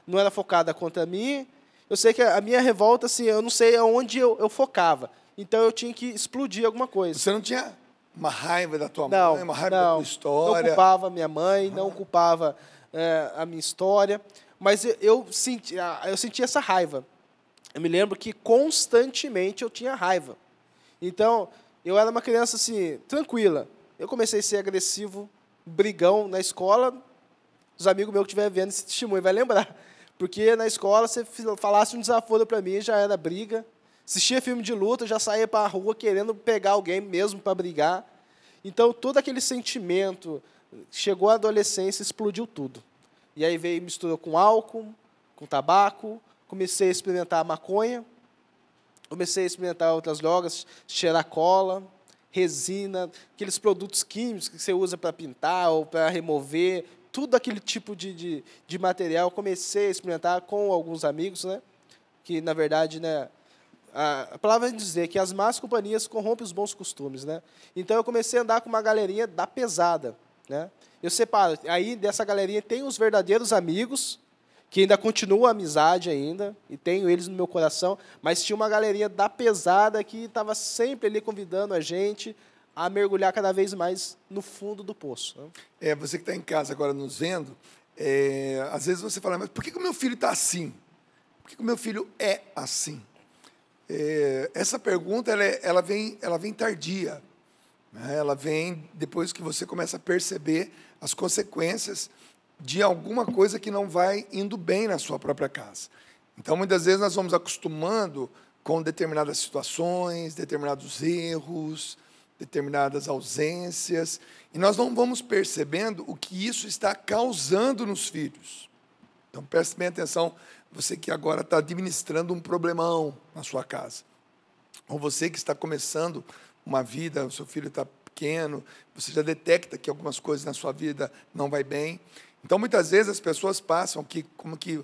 não era focada contra mim. Eu sei que a minha revolta, assim, eu não sei aonde eu, eu focava. Então, eu tinha que explodir alguma coisa. Você não tinha uma raiva da tua não, mãe, uma raiva não, da tua história? Não, culpava minha mãe, não culpava é, a minha história. Mas eu, eu, senti, eu senti essa raiva. Eu me lembro que constantemente eu tinha raiva. Então, eu era uma criança assim, tranquila. Eu comecei a ser agressivo, brigão na escola, os amigos meus que estiverem vendo esse testemunho vai lembrar. Porque na escola, se falasse um desaforo para mim, já era briga. Assistia filme de luta, já saía para a rua querendo pegar alguém mesmo para brigar. Então, todo aquele sentimento, chegou a adolescência, explodiu tudo. E aí veio e misturou com álcool, com tabaco, comecei a experimentar maconha, comecei a experimentar outras drogas, cheirar cola, resina, aqueles produtos químicos que você usa para pintar ou para remover, tudo aquele tipo de, de, de material, comecei a experimentar com alguns amigos, né? Que, na verdade, né, a, a palavra é dizer que as más companhias corrompem os bons costumes. Né? Então, eu comecei a andar com uma galerinha da pesada. Né? Eu separo, aí dessa galerinha tem os verdadeiros amigos, que ainda continuam a amizade ainda, e tenho eles no meu coração, mas tinha uma galerinha da pesada que estava sempre ali convidando a gente a mergulhar cada vez mais no fundo do poço. É, você que está em casa agora nos vendo, é, às vezes você fala, mas por que o meu filho está assim? Por que o meu filho é assim? É, essa pergunta ela, é, ela, vem, ela vem tardia, né? Ela vem depois que você começa a perceber as consequências de alguma coisa que não vai indo bem na sua própria casa. Então, muitas vezes, nós vamos acostumando com determinadas situações, determinados erros, determinadas ausências, e nós não vamos percebendo o que isso está causando nos filhos. Então, preste bem atenção, você que agora está administrando um problemão na sua casa, ou você que está começando uma vida, o seu filho está pequeno, você já detecta que algumas coisas na sua vida não vai bem. Então, muitas vezes, as pessoas passam que, como que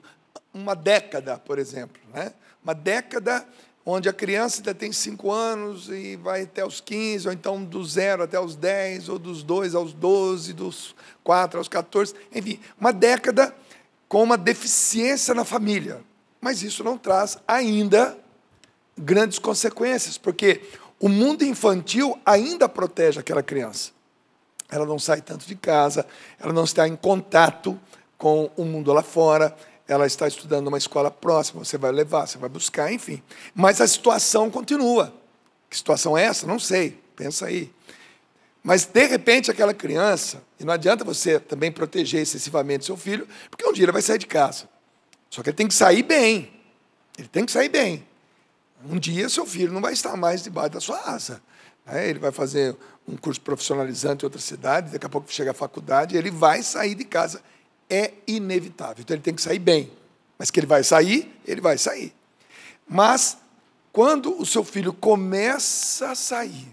uma década, por exemplo, né? Uma década onde a criança ainda tem cinco anos e vai até os quinze, ou então do zero até os dez, ou dos dois aos doze, dos quatro aos quatorze, enfim, uma década com uma deficiência na família. Mas isso não traz ainda grandes consequências, porque o mundo infantil ainda protege aquela criança. Ela não sai tanto de casa, ela não está em contato com o mundo lá fora, ela está estudando numa escola próxima, você vai levar, você vai buscar, enfim. Mas a situação continua. Que situação é essa? Não sei, pensa aí. Mas, de repente, aquela criança, e não adianta você também proteger excessivamente seu filho, porque um dia ele vai sair de casa. Só que ele tem que sair bem. Ele tem que sair bem. Um dia seu filho não vai estar mais debaixo da sua asa. Ele vai fazer um curso profissionalizante em outra cidade, daqui a pouco chega à faculdade, ele vai sair de casa. É inevitável, então ele tem que sair bem. Mas que ele vai sair, ele vai sair. Mas, quando o seu filho começa a sair,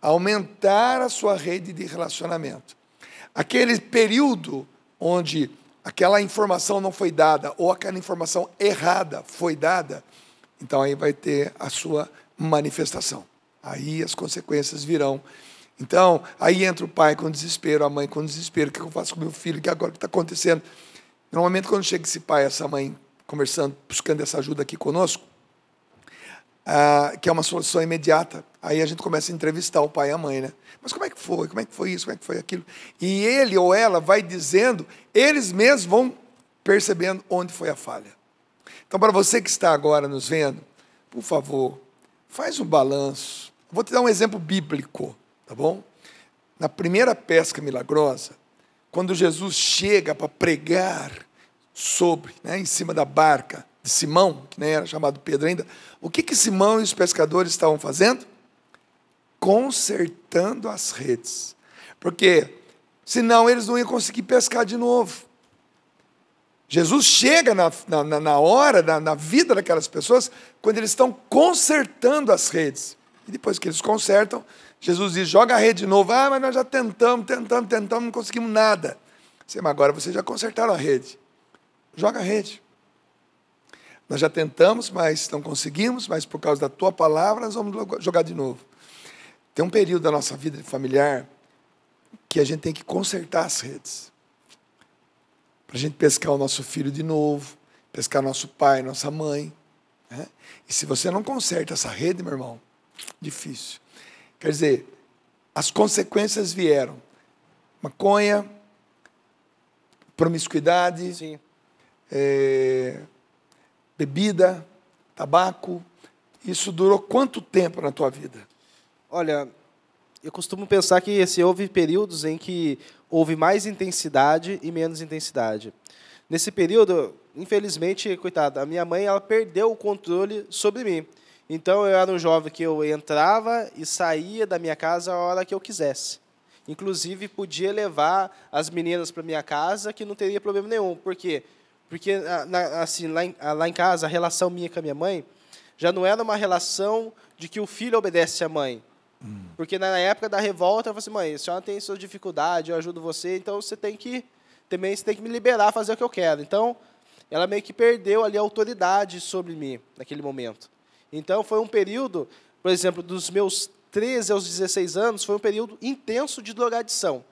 a aumentar a sua rede de relacionamento, aquele período onde aquela informação não foi dada, ou aquela informação errada foi dada, então aí vai ter a sua manifestação. Aí as consequências virão. Então, aí entra o pai com desespero, a mãe com desespero. O que eu faço com meu filho? O que agora está acontecendo? Normalmente, quando chega esse pai, essa mãe, conversando, buscando essa ajuda aqui conosco, ah, que é uma solução imediata, aí a gente começa a entrevistar o pai e a mãe, né? Mas como é que foi? Como é que foi isso? Como é que foi aquilo? E ele ou ela vai dizendo, eles mesmos vão percebendo onde foi a falha. Então, para você que está agora nos vendo, por favor, faz um balanço. Vou te dar um exemplo bíblico. Tá bom? Na primeira pesca milagrosa, quando Jesus chega para pregar sobre, né, em cima da barca de Simão, que nem era chamado Pedro ainda, o que, que Simão e os pescadores estavam fazendo? Consertando as redes. Porque, senão, eles não iam conseguir pescar de novo. Jesus chega na, na, na hora, na, na vida daquelas pessoas, quando eles estão consertando as redes. E depois que eles consertam, Jesus diz, joga a rede de novo. Ah, mas nós já tentamos, tentamos, tentamos, não conseguimos nada. Mas agora vocês já consertaram a rede. Joga a rede. Nós já tentamos, mas não conseguimos, mas por causa da tua palavra, nós vamos jogar de novo. Tem um período da nossa vida familiar que a gente tem que consertar as redes. Para a gente pescar o nosso filho de novo, pescar nosso pai, nossa mãe. Né? E se você não conserta essa rede, meu irmão, difícil. Quer dizer, as consequências vieram. Maconha, promiscuidade, é, bebida, tabaco. Isso durou quanto tempo na tua vida? Olha, eu costumo pensar que assim, houve períodos em que houve mais intensidade e menos intensidade. Nesse período, infelizmente, coitada, a minha mãe ela perdeu o controle sobre mim. Então, eu era um jovem que eu entrava e saía da minha casa a hora que eu quisesse. Inclusive, podia levar as meninas para minha casa, que não teria problema nenhum. Por quê? Porque assim, lá, em, lá em casa, a relação minha com a minha mãe já não era uma relação de que o filho obedece à mãe. Hum. Porque na época da revolta, eu falei assim, mãe, a senhora tem suas dificuldades, eu ajudo você, então você tem que, também, você tem que me liberar, fazer o que eu quero. Então, ela meio que perdeu ali a autoridade sobre mim naquele momento. Então, foi um período, por exemplo, dos meus treze aos dezesseis anos, foi um período intenso de drogadição.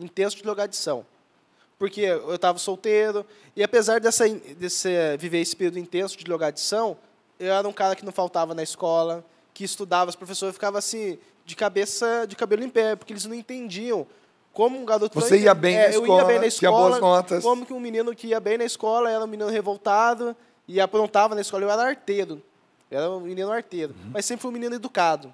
Intenso de drogadição. Porque eu estava solteiro, e apesar dessa, desse viver esse período intenso de drogadição, eu era um cara que não faltava na escola, que estudava, os professores ficavam assim, de cabeça, de cabelo em pé, porque eles não entendiam como um garoto... Você ia bem, é, na, eu escola, ia bem na escola, tinha boas notas. Como que um menino que ia bem na escola era um menino revoltado, e aprontava na escola, eu era arteiro. Eu era um menino arteiro, uhum. Mas sempre fui um menino educado.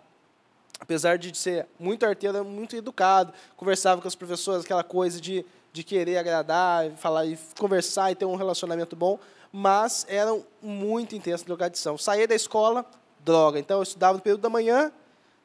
Apesar de ser muito arteiro, era muito educado. Conversava com as professoras, aquela coisa de, de querer agradar, falar, e conversar e ter um relacionamento bom. Mas era muito intensa a drogadição. Saía da escola, droga. Então, eu estudava no período da manhã,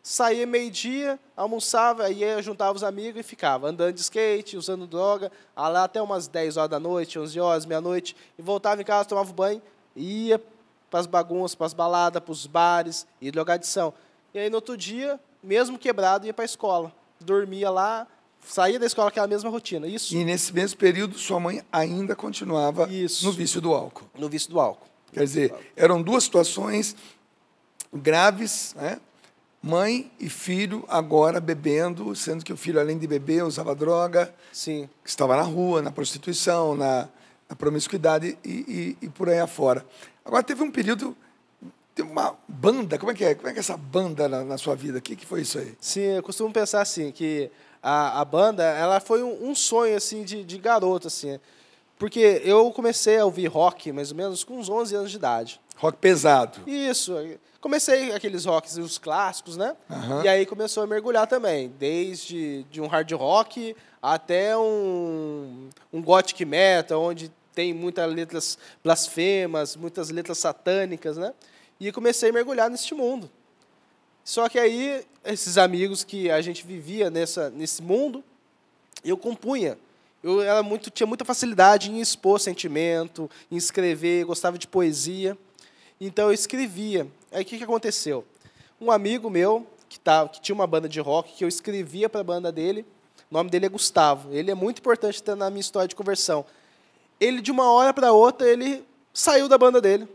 saía meio-dia, almoçava, ia, juntava os amigos e ficava andando de skate, usando droga, lá até umas dez horas da noite, onze horas, meia-noite. E voltava em casa, tomava banho, ia para as bagunças, para as baladas, para os bares, e drogadição. E aí, no outro dia, mesmo quebrado, ia para a escola. Dormia lá, saía da escola, aquela mesma rotina. Isso. E nesse mesmo período, sua mãe ainda continuava Isso. no vício do álcool. No vício do álcool. Quer dizer, eram duas situações graves, né? Mãe e filho agora bebendo, sendo que o filho, além de beber, usava droga. Sim. Estava na rua, na prostituição, na, na promiscuidade e, e, e por aí afora. Agora, teve um período... uma banda, como é que é? Como é que é essa banda na, na sua vida? O que, que foi isso aí? Sim, eu costumo pensar assim, que a, a banda, ela foi um, um sonho, assim, de, de garoto, assim. Porque eu comecei a ouvir rock, mais ou menos, com uns onze anos de idade. Rock pesado. Isso. Comecei aqueles rocks, os clássicos, né? Uhum. E aí começou a mergulhar também, desde de um hard rock até um, um gothic metal, onde tem muitas letras blasfemas, muitas letras satânicas, né? E comecei a mergulhar neste mundo. Só que aí, esses amigos que a gente vivia nessa, nesse mundo, eu compunha. Eu era muito, tinha muita facilidade em expor sentimento, em escrever, gostava de poesia. Então, eu escrevia. Aí, o que, que aconteceu? Um amigo meu, que, tava, que tinha uma banda de rock, que eu escrevia para a banda dele, o nome dele é Gustavo. Ele é muito importante na minha história de conversão. Ele, de uma hora para outra, ele saiu da banda dele.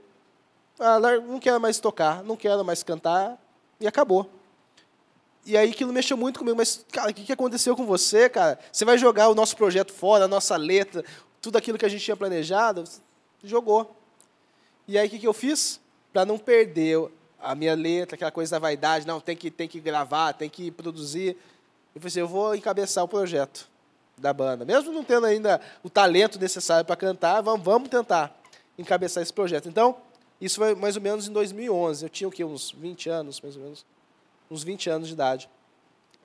Ah, não quero mais tocar, não quero mais cantar, e acabou. E aí aquilo mexeu muito comigo, mas, cara, o que aconteceu com você, cara? Você vai jogar o nosso projeto fora, a nossa letra, tudo aquilo que a gente tinha planejado, jogou. E aí o que eu fiz? Para não perder a minha letra, aquela coisa da vaidade, não, tem que, tem que gravar, tem que produzir. Eu falei assim, eu vou encabeçar o projeto da banda. Mesmo não tendo ainda o talento necessário para cantar, vamos, vamos tentar encabeçar esse projeto. Então, isso foi mais ou menos em dois mil e onze. Eu tinha o quê? Uns vinte anos, mais ou menos. Uns vinte anos de idade.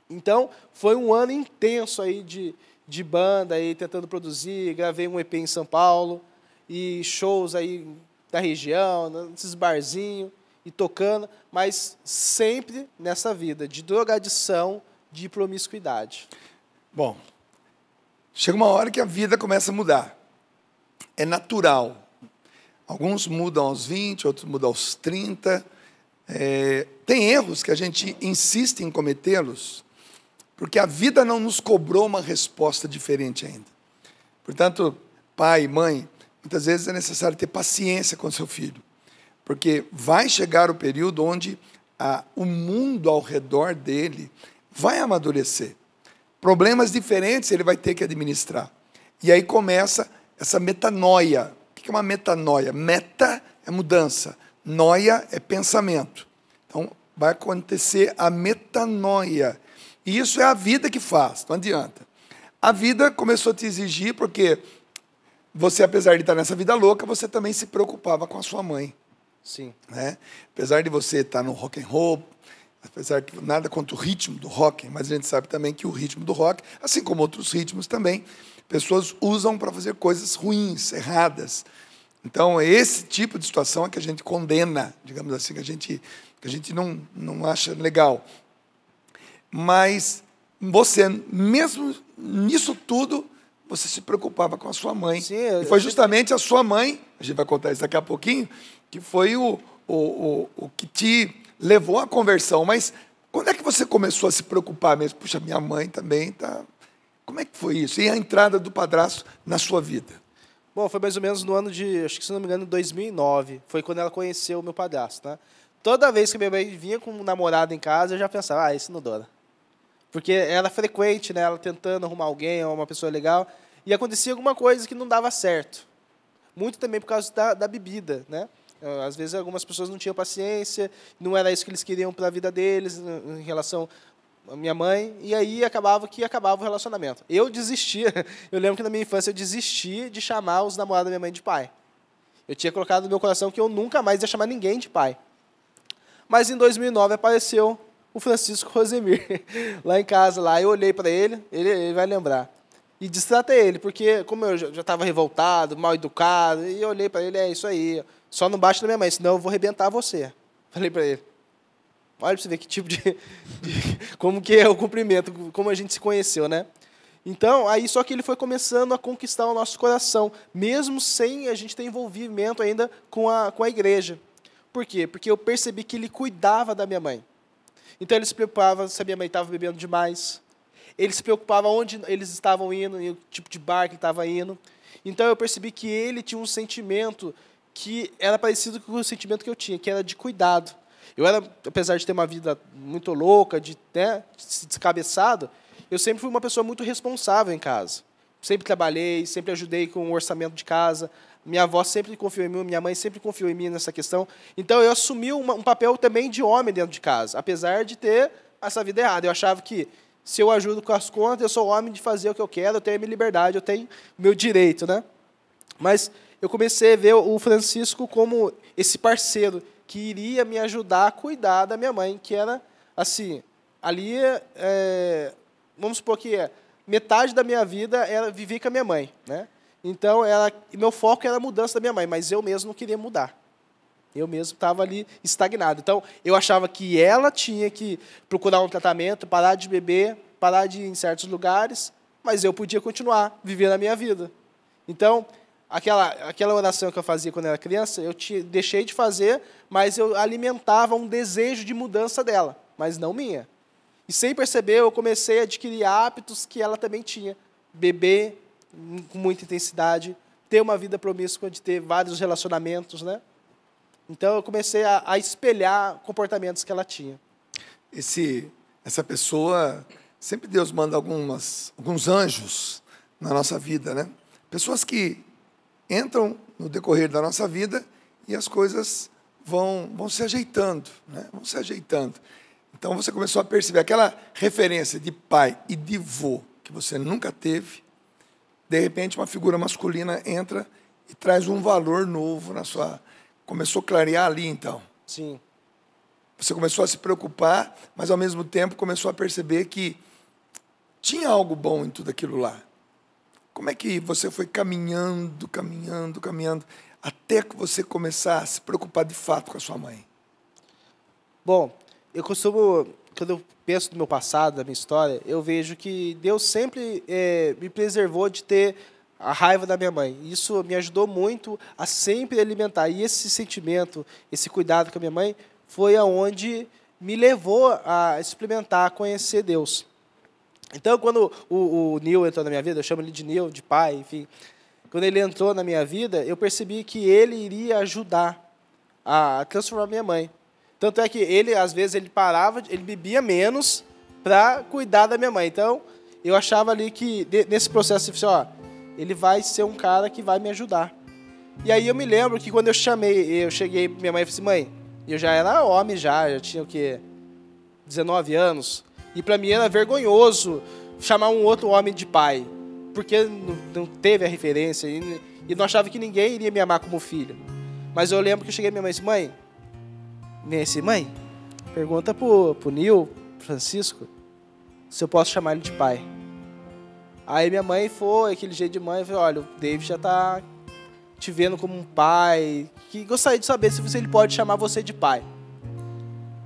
Então, foi um ano intenso aí de, de banda, aí, tentando produzir. Gravei um E P em São Paulo. E shows aí da região, nesses barzinhos. E tocando. Mas sempre nessa vida de drogadição, de promiscuidade. Bom, chega uma hora que a vida começa a mudar. É natural. Alguns mudam aos vinte, outros mudam aos trinta. É, tem erros que a gente insiste em cometê-los, porque a vida não nos cobrou uma resposta diferente ainda. Portanto, pai, mãe, muitas vezes é necessário ter paciência com seu filho, porque vai chegar o período onde a, o mundo ao redor dele vai amadurecer. Problemas diferentes ele vai ter que administrar. E aí começa essa metanoia. O que é uma metanoia? Meta é mudança, noia é pensamento. Então, vai acontecer a metanoia. E isso é a vida que faz, não adianta. A vida começou a te exigir porque você, apesar de estar nessa vida louca, você também se preocupava com a sua mãe. Sim. Né? Apesar de você estar no rock and roll, apesar que nada contra o ritmo do rock, mas a gente sabe também que o ritmo do rock, assim como outros ritmos também, pessoas usam para fazer coisas ruins, erradas. Então, esse tipo de situação é que a gente condena, digamos assim, que a gente, que a gente não, não acha legal. Mas você, mesmo nisso tudo, você se preocupava com a sua mãe. Sim, eu... E foi justamente a sua mãe, a gente vai contar isso daqui a pouquinho, que foi o, o, o, o que te levou à conversão. Mas quando é que você começou a se preocupar mesmo? Puxa, minha mãe também tá... Como é que foi isso? E a entrada do padrasto na sua vida? Bom, foi mais ou menos no ano de, acho que se não me engano, dois mil e nove. Foi quando ela conheceu o meu padrasto, né? Toda vez que minha mãe vinha com um namorado em casa, eu já pensava, ah, esse não dona. Porque era frequente, né? Ela tentando arrumar alguém, uma pessoa legal. E acontecia alguma coisa que não dava certo. Muito também por causa da, da bebida, né? Às vezes algumas pessoas não tinham paciência, não era isso que eles queriam para a vida deles, em relação... minha mãe, e aí acabava que acabava o relacionamento. Eu desistia, eu lembro que na minha infância eu desisti de chamar os namorados da minha mãe de pai. Eu tinha colocado no meu coração que eu nunca mais ia chamar ninguém de pai. Mas em dois mil e nove apareceu o Francisco Rosemir, lá em casa, lá eu olhei para ele, ele, ele vai lembrar, e destratei ele, porque como eu já estava revoltado, mal educado, e eu olhei para ele, é isso aí, só não bate na minha mãe, senão eu vou arrebentar você. Falei para ele. Olha para você ver que tipo de, de... Como que é o cumprimento, como a gente se conheceu, né? Então, aí só que ele foi começando a conquistar o nosso coração, mesmo sem a gente ter envolvimento ainda com a, com a igreja. Por quê? Porque eu percebi que ele cuidava da minha mãe. Então, ele se preocupava se a minha mãe estava bebendo demais. Ele se preocupava onde eles estavam indo, e o tipo de bar que ele estava indo. Então, eu percebi que ele tinha um sentimento que era parecido com o sentimento que eu tinha, que era de cuidado. Eu era, apesar de ter uma vida muito louca, de né, se descabeçado, eu sempre fui uma pessoa muito responsável em casa. Sempre trabalhei, sempre ajudei com o orçamento de casa. Minha avó sempre confiou em mim, minha mãe sempre confiou em mim nessa questão. Então, eu assumi uma, um papel também de homem dentro de casa, apesar de ter essa vida errada. Eu achava que, se eu ajudo com as contas, eu sou homem de fazer o que eu quero, eu tenho a minha liberdade, eu tenho o meu direito, né? Mas eu comecei a ver o Francisco como esse parceiro que iria me ajudar a cuidar da minha mãe, que era, assim, ali, é, vamos supor que é, metade da minha vida era viver com a minha mãe, né? Então, era, meu foco era a mudança da minha mãe, mas eu mesmo não queria mudar. Eu mesmo estava ali estagnado. Então, eu achava que ela tinha que procurar um tratamento, parar de beber, parar de ir em certos lugares, mas eu podia continuar vivendo a minha vida. Então... Aquela, aquela oração que eu fazia quando eu era criança, eu tinha, deixei de fazer, mas eu alimentava um desejo de mudança dela, mas não minha. E sem perceber, eu comecei a adquirir hábitos que ela também tinha. Beber com muita intensidade, ter uma vida promíscua de ter vários relacionamentos, né? Então, eu comecei a, a espelhar comportamentos que ela tinha. Esse, essa pessoa, sempre Deus manda algumas, alguns anjos na nossa vida, né? Pessoas que entram no decorrer da nossa vida e as coisas vão, vão se ajeitando, né? Vão se ajeitando. Então, você começou a perceber aquela referência de pai e de vô que você nunca teve, de repente, uma figura masculina entra e traz um valor novo na sua... Começou a clarear ali, então. Sim. Você começou a se preocupar, mas, ao mesmo tempo, começou a perceber que tinha algo bom em tudo aquilo lá. Como é que você foi caminhando, caminhando, caminhando, até que você começar a se preocupar de fato com a sua mãe? Bom, eu costumo, quando eu penso no meu passado, da minha história, eu vejo que Deus sempre é, me preservou de ter a raiva da minha mãe. Isso me ajudou muito a sempre alimentar. E esse sentimento, esse cuidado com a minha mãe, foi aonde me levou a experimentar, a conhecer Deus. Então, quando o, o Neil entrou na minha vida, eu chamo ele de Neil, de pai, enfim. Quando ele entrou na minha vida, eu percebi que ele iria ajudar a transformar minha mãe. Tanto é que ele, às vezes, ele parava, ele bebia menos para cuidar da minha mãe. Então, eu achava ali que, nesse processo, eu pensei, ó, ele vai ser um cara que vai me ajudar. E aí eu me lembro que quando eu chamei, eu cheguei, minha mãe falou assim, mãe, eu já era homem já, já tinha o quê? dezenove anos. E para mim era vergonhoso chamar um outro homem de pai, porque não teve a referência e não achava que ninguém iria me amar como filho. Mas eu lembro que eu cheguei à minha mãe e disse, mãe, nesse mãe, Pergunta pro, pro Nil, Francisco, se eu posso chamar ele de pai. Aí minha mãe foi, aquele jeito de mãe, falou, olha, o David já tá te vendo como um pai, que gostaria de saber se você, ele pode chamar você de pai.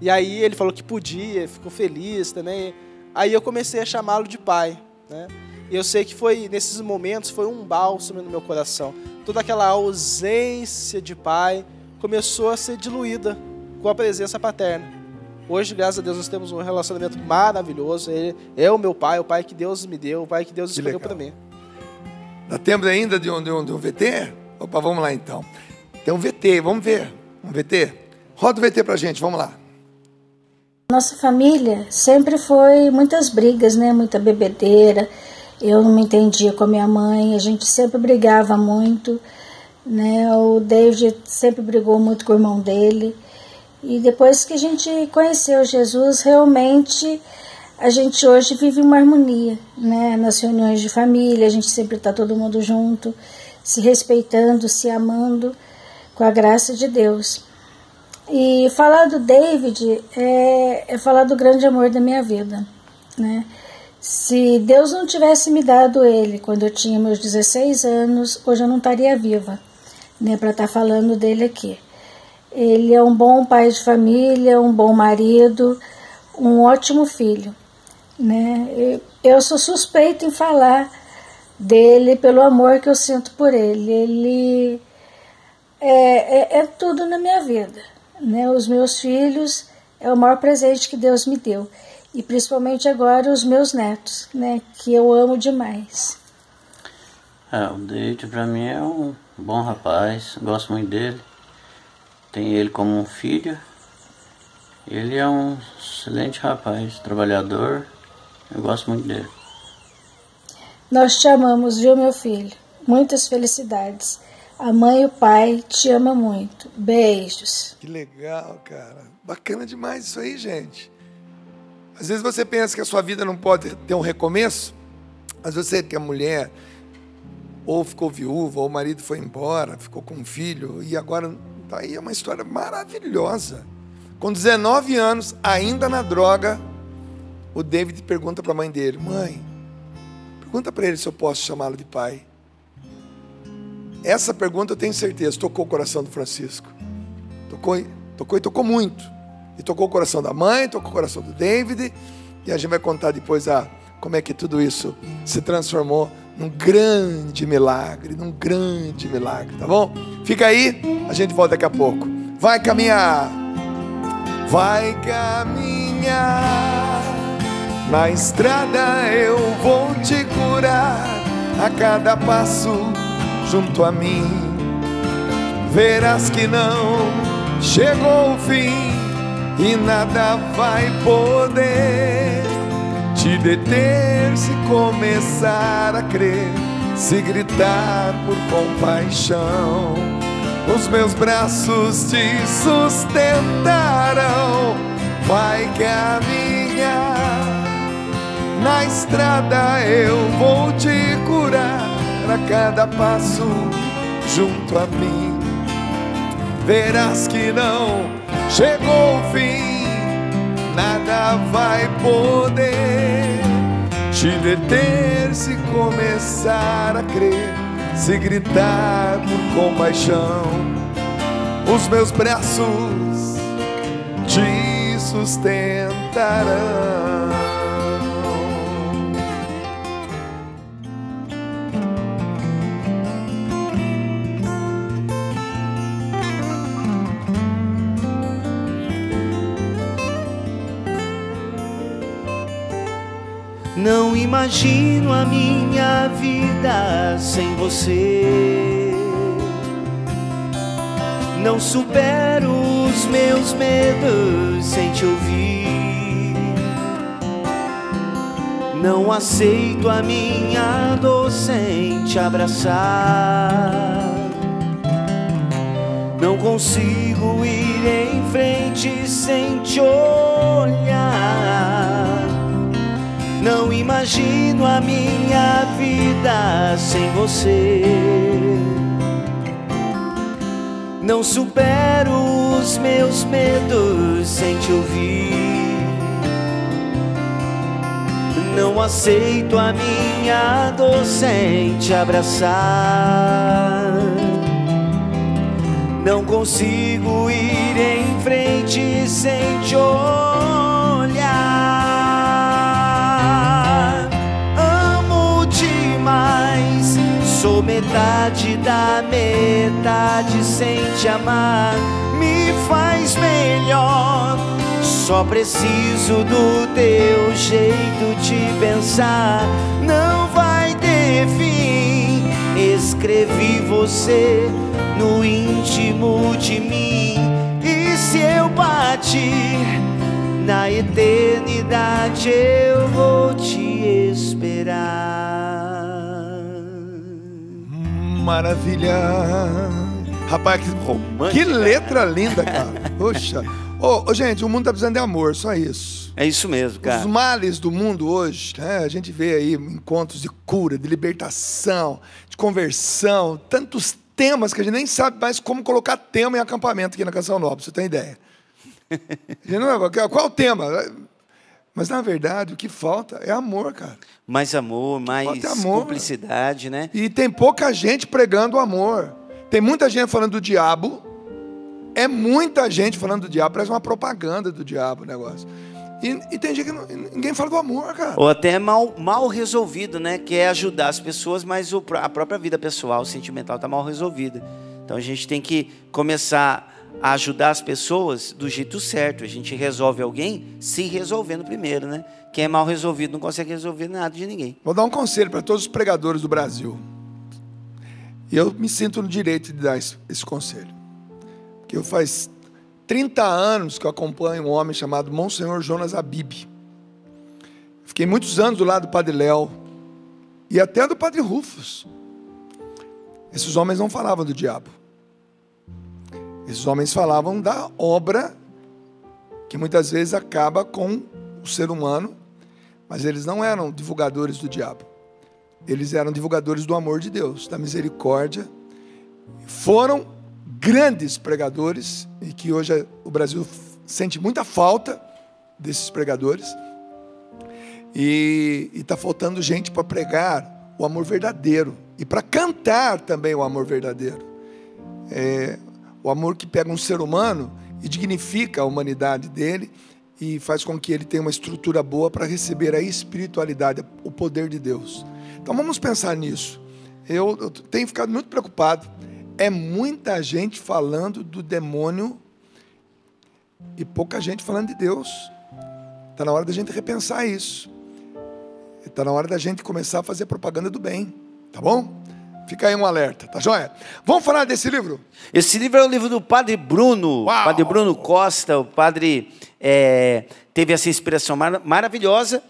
E aí ele falou que podia, ficou feliz também. Aí eu comecei a chamá-lo de pai, né? E eu sei que foi, nesses momentos, foi um bálsamo no meu coração. Toda aquela ausência de pai começou a ser diluída com a presença paterna. Hoje, graças a Deus, nós temos um relacionamento maravilhoso. Ele é o meu pai, o pai que Deus me deu, o pai que Deus escolheu para mim. Dá tempo ainda de um, de, um, de um V T? Opa, vamos lá então. Tem um V T, vamos ver. Um V T? Roda o V T pra gente, vamos lá. Nossa família sempre foi muitas brigas, né? Muita bebedeira. Eu não me entendia com a minha mãe, a gente sempre brigava muito, né? O David sempre brigou muito com o irmão dele. E depois que a gente conheceu Jesus, realmente a gente hoje vive uma harmonia, né? Nas reuniões de família, a gente sempre está todo mundo junto, se respeitando, se amando, com a graça de Deus. E falar do David é, é falar do grande amor da minha vida, né? Se Deus não tivesse me dado ele quando eu tinha meus dezesseis anos, hoje eu não estaria viva, né, para estar falando dele aqui. Ele é um bom pai de família, um bom marido, um ótimo filho, né? Eu sou suspeita em falar dele pelo amor que eu sinto por ele. Ele é, é, é tudo na minha vida, né? Os meus filhos é o maior presente que Deus me deu. E principalmente agora os meus netos, né, que eu amo demais. É, o David para mim é um bom rapaz, gosto muito dele. Tenho ele como um filho. Ele é um excelente rapaz, trabalhador. Eu gosto muito dele. Nós te amamos, viu, meu filho? Muitas felicidades. A mãe e o pai te amam muito. Beijos. Que legal, cara. Bacana demais isso aí, gente. Às vezes você pensa que a sua vida não pode ter um recomeço. Às vezes você que é mulher, ou ficou viúva, ou o marido foi embora, ficou com um filho, e agora tá aí, é uma história maravilhosa. Com dezenove anos, ainda na droga, o David pergunta para a mãe dele, mãe, pergunta para ele se eu posso chamá-lo de pai. Essa pergunta eu tenho certeza, tocou o coração do Francisco. Tocou, tocou e tocou muito. E tocou o coração da mãe, tocou o coração do David. E a gente vai contar depois a, como é que tudo isso se transformou num grande milagre, num grande milagre, tá bom? Fica aí, a gente volta daqui a pouco. Vai caminhar, vai caminhar, na estrada eu vou te curar, a cada passo junto a mim, verás que não chegou o fim, e nada vai poder te deter se começar a crer, se gritar por compaixão. Os meus braços te sustentarão. Vai caminhar, na estrada eu vou te curar, a cada passo junto a mim, verás que não chegou o fim, nada vai poder te deter se começar a crer, se gritar por compaixão. Os meus braços te sustentarão. Não imagino a minha vida sem você. Não supero os meus medos sem te ouvir. Não aceito a minha dor sem te abraçar. Não consigo ir em frente sem te olhar. Não imagino a minha vida sem você. Não supero os meus medos sem te ouvir. Não aceito a minha dor sem te abraçar. Não consigo ir em frente sem te olhar. Amo demais, sou metade da metade sem te amar. Me faz melhor, só preciso do teu jeito de pensar. Não vai ter fim, escrevi você no íntimo de mim. E se eu partir, na eternidade eu vou te esperar. Maravilha. Rapaz, que, romântica, que letra linda, cara. Poxa. Ô, ô, gente, o mundo tá precisando de amor, só isso. É isso mesmo, cara. Os males do mundo hoje, né, a gente vê aí encontros de cura, de libertação, de conversão, tantos temas que a gente nem sabe mais como colocar tema em acampamento aqui na Canção Nova, pra você ter ideia. Não, qual o tema? Mas, na verdade, o que falta é amor, cara. Mais amor, mais amor, cumplicidade, né? E tem pouca gente pregando amor. Tem muita gente falando do diabo. É muita gente falando do diabo. Parece uma propaganda do diabo o negócio. E, e tem gente que não, ninguém fala do amor, cara. Ou até é mal, mal resolvido, né? Que é ajudar as pessoas, mas o, a própria vida pessoal, sentimental, tá mal resolvida. Então a gente tem que começar a ajudar as pessoas do jeito certo. A gente resolve alguém se resolvendo primeiro, né? Quem é mal resolvido não consegue resolver nada de ninguém. Vou dar um conselho para todos os pregadores do Brasil. E eu me sinto no direito de dar esse, esse conselho. Porque eu faz trinta anos que eu acompanho um homem chamado Monsenhor Jonas Abib. Fiquei muitos anos do lado do Padre Léo e até do Padre Rufus. Esses homens não falavam do diabo. Esses homens falavam da obra que muitas vezes acaba com o ser humano, mas eles não eram divulgadores do diabo. Eles eram divulgadores do amor de Deus, da misericórdia. Foram grandes pregadores, e que hoje o Brasil sente muita falta desses pregadores, e está faltando gente para pregar o amor verdadeiro, e para cantar também o amor verdadeiro, é, o amor que pega um ser humano e dignifica a humanidade dele, e faz com que ele tenha uma estrutura boa para receber a espiritualidade, o poder de Deus. Então vamos pensar nisso. eu, eu tenho ficado muito preocupado. É muita gente falando do demônio e pouca gente falando de Deus. Está na hora da gente repensar isso. Está na hora da gente começar a fazer propaganda do bem, tá bom? Fica aí um alerta, tá joia? Vamos falar desse livro? Esse livro é o livro do Padre Bruno. Uau. Padre Bruno Costa, o padre é, teve essa inspiração mar maravilhosa.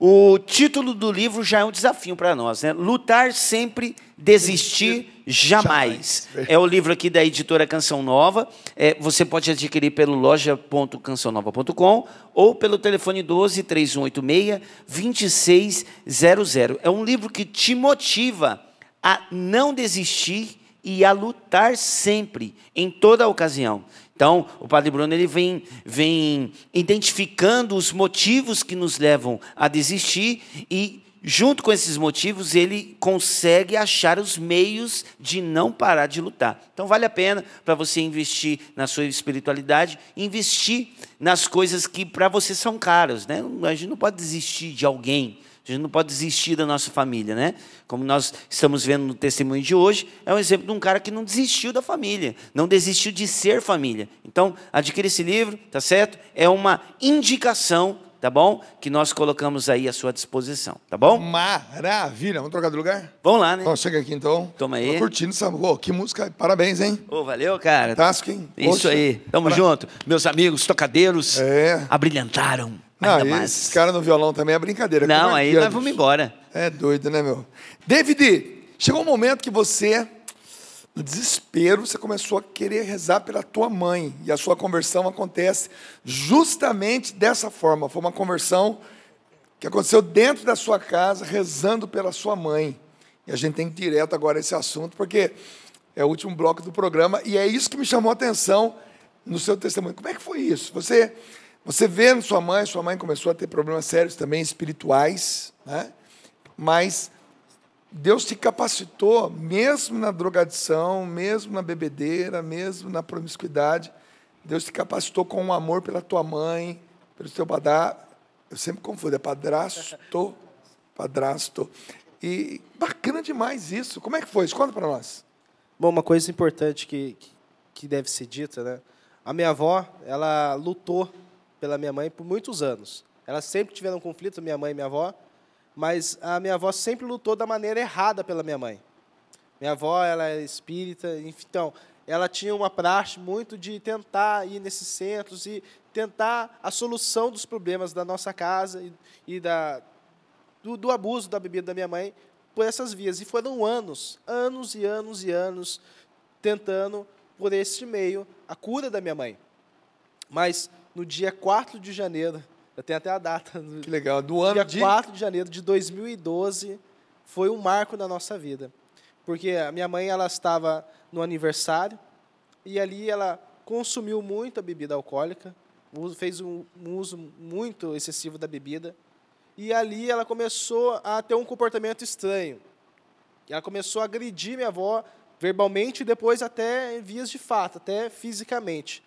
O título do livro já é um desafio para nós, né? Lutar sempre, desistir jamais. É o livro aqui da editora Canção Nova. É, você pode adquirir pelo loja ponto canção nova ponto com ou pelo telefone doze, três um oito seis, dois seis zero zero. É um livro que te motiva a não desistir e a lutar sempre, em toda a ocasião. Então, o Padre Bruno ele vem, vem identificando os motivos que nos levam a desistir e, junto com esses motivos, ele consegue achar os meios de não parar de lutar. Então, vale a pena para você investir na sua espiritualidade, investir nas coisas que para você são caras, né? A gente não pode desistir de alguém. A gente não pode desistir da nossa família, né? Como nós estamos vendo no testemunho de hoje, é um exemplo de um cara que não desistiu da família, não desistiu de ser família. Então, adquira esse livro, tá certo? É uma indicação, tá bom? Que nós colocamos aí à sua disposição, tá bom? Maravilha! Vamos trocar de lugar? Vamos lá, né? Então, chega aqui, então. Toma aí. Tô curtindo essa... Oh, que música, parabéns, hein? Ô, oh, valeu, cara. Fantástico, hein? Isso Poxa. aí. Tamo Para... junto. Meus amigos tocadeiros é. abrilhantaram. Não, esses caras no violão também é brincadeira. Não, aí nós vamos embora. É doido, né, meu? David, chegou um momento que você, no desespero, você começou a querer rezar pela tua mãe. E a sua conversão acontece justamente dessa forma. Foi uma conversão que aconteceu dentro da sua casa, rezando pela sua mãe. E a gente tem que ir direto agora a esse assunto, porque é o último bloco do programa, e é isso que me chamou a atenção no seu testemunho. Como é que foi isso? Você, você vendo sua mãe, sua mãe começou a ter problemas sérios também, espirituais, né? Mas Deus te capacitou, mesmo na drogadição, mesmo na bebedeira, mesmo na promiscuidade, Deus te capacitou com um amor pela tua mãe, pelo teu padrasto. Eu sempre confundo, é padrasto, padrasto. E bacana demais isso. Como é que foi? Conta para nós. Bom, uma coisa importante que, que deve ser dita, né? A minha avó, ela lutou pela minha mãe por muitos anos. Elas sempre tiveram um conflito, minha mãe e minha avó, mas a minha avó sempre lutou da maneira errada pela minha mãe. Minha avó, ela é espírita, então, ela tinha uma praxe muito de tentar ir nesses centros e tentar a solução dos problemas da nossa casa e, e da, do, do abuso da bebida da minha mãe por essas vias. E foram anos, anos e anos e anos tentando, por este meio, a cura da minha mãe. Mas, no dia quatro de janeiro, eu tenho até a data. Que legal, do ano de... Dia quatro de janeiro de dois mil e doze, foi um marco na nossa vida. Porque a minha mãe, ela estava no aniversário, e ali ela consumiu muito a bebida alcoólica, fez um uso muito excessivo da bebida, e ali ela começou a ter um comportamento estranho. Ela começou a agredir minha avó verbalmente e depois até em vias de fato, até fisicamente.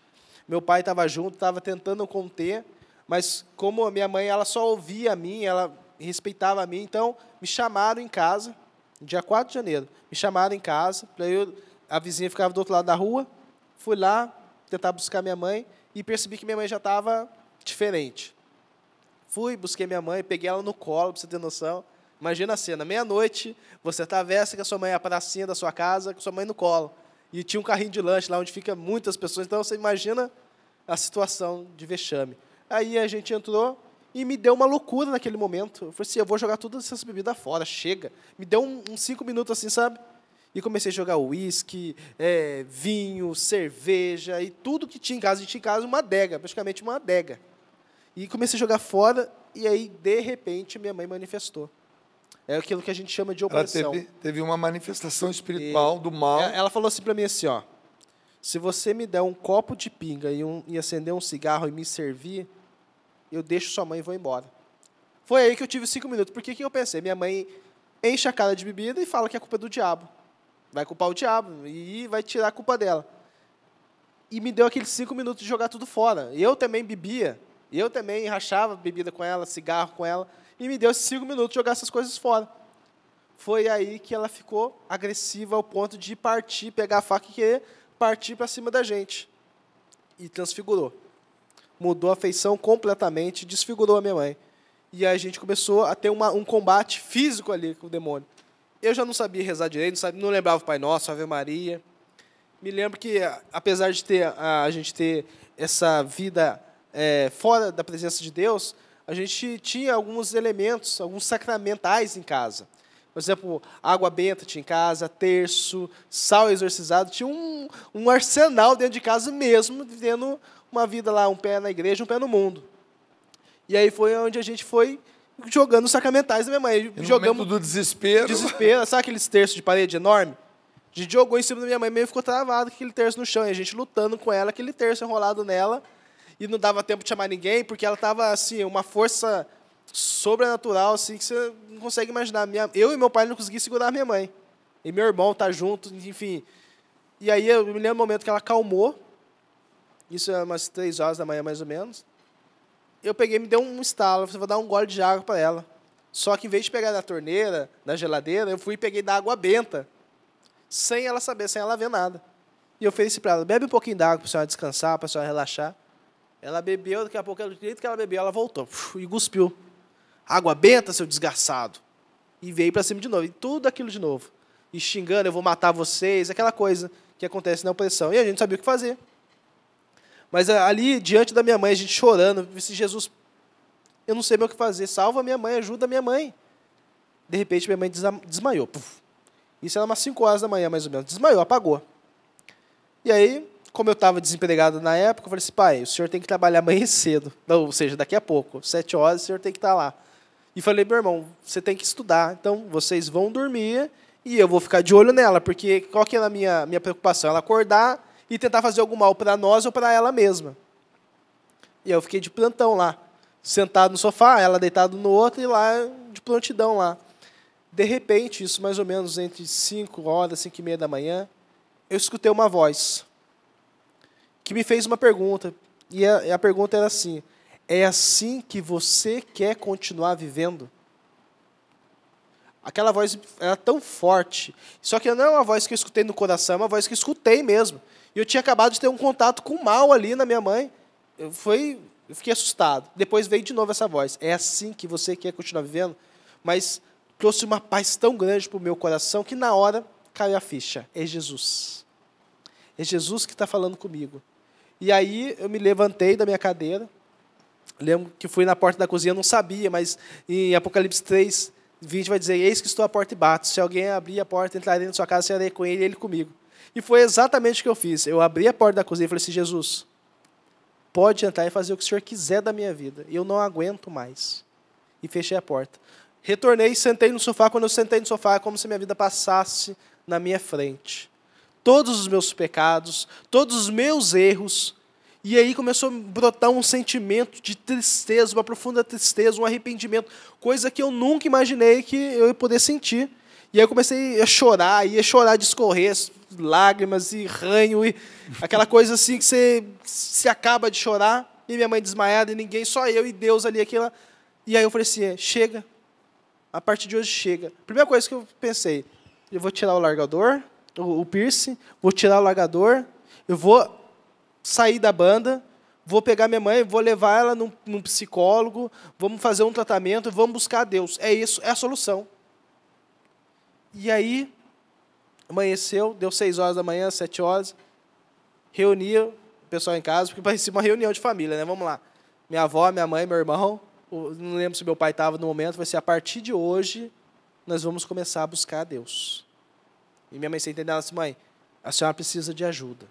Meu pai estava junto, estava tentando conter, mas como a minha mãe, ela só ouvia a mim, ela respeitava a mim, então me chamaram em casa, dia quatro de janeiro, me chamaram em casa, para eu, a vizinha ficava do outro lado da rua, fui lá tentar buscar minha mãe e percebi que minha mãe já estava diferente. Fui, busquei minha mãe, peguei ela no colo, para você ter noção. Imagina a cena, meia-noite, você atravessa com a sua mãe a pracinha da sua casa, com a sua mãe no colo, e tinha um carrinho de lanche lá onde fica muitas pessoas, então você imagina a situação de vexame. Aí a gente entrou, e me deu uma loucura naquele momento. Eu falei assim, eu vou jogar todas essas bebidas fora, chega. Me deu uns um, um cinco minutos assim, sabe? E comecei a jogar uísque, é, vinho, cerveja, e tudo que tinha em casa. A gente tinha em casa uma adega, praticamente uma adega. E comecei a jogar fora, e aí, de repente, minha mãe manifestou. É aquilo que a gente chama de opressão. Ela teve, teve uma manifestação espiritual e, do mal. Ela falou assim para mim, assim, ó, se você me der um copo de pinga e, um, e acender um cigarro e me servir, eu deixo sua mãe e vou embora. Foi aí que eu tive cinco minutos. Por que que eu pensei? Minha mãe enche a cara de bebida e fala que a culpa é do diabo. Vai culpar o diabo e vai tirar a culpa dela. E me deu aqueles cinco minutos de jogar tudo fora. Eu também bebia. Eu também rachava bebida com ela, cigarro com ela. E me deu esses cinco minutos de jogar essas coisas fora. Foi aí que ela ficou agressiva ao ponto de partir, pegar a faca e querer partir para cima da gente. E transfigurou. Mudou a feição completamente, desfigurou a minha mãe. E aí a gente começou a ter uma, um combate físico ali com o demônio. Eu já não sabia rezar direito, não, sabia, não lembrava o Pai Nosso, Ave Maria. Me lembro que, apesar de ter, a, a gente ter essa vida é, fora da presença de Deus, a gente tinha alguns elementos, alguns sacramentais em casa. Por exemplo, água benta tinha em casa, terço, sal exorcizado. Tinha um, um arsenal dentro de casa mesmo, vivendo uma vida lá, um pé na igreja, um pé no mundo. E aí foi onde a gente foi jogando os sacramentais da minha mãe. No Jogamos momento do desespero. Desespero. Sabe aqueles terços de parede enorme? A gente jogou em cima da minha mãe, meio ficou travado com aquele terço no chão. E a gente lutando com ela, aquele terço enrolado nela. E não dava tempo de chamar ninguém, porque ela estava, assim, uma força sobrenatural, assim, que você não consegue imaginar. Minha, eu e meu pai não conseguia segurar a minha mãe. E meu irmão tá junto, enfim. E aí eu me lembro do momento que ela acalmou. Isso é umas três horas da manhã, mais ou menos. Eu peguei, me deu um estalo, você vai dar um gole de água para ela. Só que, em vez de pegar da torneira, da geladeira, eu fui e peguei da água benta, sem ela saber, sem ela ver nada. E eu ofereci para ela, bebe um pouquinho d'água para a senhora descansar, para a senhora relaxar. Ela bebeu, daqui a pouco, do jeito que ela bebeu, ela voltou e cuspiu. Água benta, seu desgraçado. E veio para cima de novo, e tudo aquilo de novo. E xingando, eu vou matar vocês, aquela coisa que acontece na opressão. E a gente sabia o que fazer. Mas ali, diante da minha mãe, a gente chorando, disse, Jesus, eu não sei mais o que fazer, salva a minha mãe, ajuda a minha mãe. De repente, minha mãe desma desmaiou. Puf. Isso era umas cinco horas da manhã, mais ou menos. Desmaiou, apagou. E aí, como eu estava desempregado na época, eu falei assim, pai, o senhor tem que trabalhar amanhã cedo. Não, ou seja, daqui a pouco, sete horas, o senhor tem que estar lá. E falei, meu irmão, você tem que estudar, então vocês vão dormir E eu vou ficar de olho nela, porque qual que é a minha, minha preocupação? Ela acordar e tentar fazer algum mal para nós ou para ela mesma. E eu fiquei de plantão lá, sentado no sofá, ela deitada no outro e lá de prontidão lá. De repente, isso mais ou menos entre cinco horas, cinco e meia da manhã, eu escutei uma voz que me fez uma pergunta. E a, a pergunta era assim: é assim que você quer continuar vivendo? Aquela voz era tão forte. Só que não é uma voz que eu escutei no coração, é uma voz que eu escutei mesmo. E eu tinha acabado de ter um contato com o mal ali na minha mãe. Eu, foi, eu fiquei assustado. Depois veio de novo essa voz. É assim que você quer continuar vivendo? Mas trouxe uma paz tão grande para o meu coração que na hora caiu a ficha. É Jesus. É Jesus que está falando comigo. E aí eu me levantei da minha cadeira. Lembro que fui na porta da cozinha, não sabia, mas em Apocalipse três, vinte vai dizer: eis que estou à porta e bato. Se alguém abrir a porta, entrarei na sua casa, serei com ele e ele comigo. E foi exatamente o que eu fiz. Eu abri a porta da cozinha e falei assim: Jesus, pode entrar e fazer o que o Senhor quiser da minha vida. Eu não aguento mais. E fechei a porta. Retornei, sentei no sofá. Quando eu sentei no sofá, é como se minha vida passasse na minha frente. Todos os meus pecados, todos os meus erros. E aí começou a brotar um sentimento de tristeza, uma profunda tristeza, um arrependimento, coisa que eu nunca imaginei que eu ia poder sentir. E aí eu comecei a chorar, ia chorar de escorrer lágrimas e ranho, e aquela coisa assim que você se acaba de chorar, e minha mãe desmaiada, e ninguém, só eu e Deus ali, aquilo. E aí eu falei assim: chega, a partir de hoje chega. Primeira coisa que eu pensei: eu vou tirar o largador, o piercing, vou tirar o largador, eu vou sair da banda, vou pegar minha mãe, vou levar ela num, num psicólogo, vamos fazer um tratamento, vamos buscar a Deus. É isso, é a solução. E aí, amanheceu, deu seis horas da manhã, sete horas, reunia o pessoal em casa, porque parecia uma reunião de família, né? Vamos lá. Minha avó, minha mãe, meu irmão, não lembro se meu pai estava no momento, vai ser: a partir de hoje, nós vamos começar a buscar a Deus. E minha mãe, sem entender, ela disse: mãe, a senhora precisa de ajuda.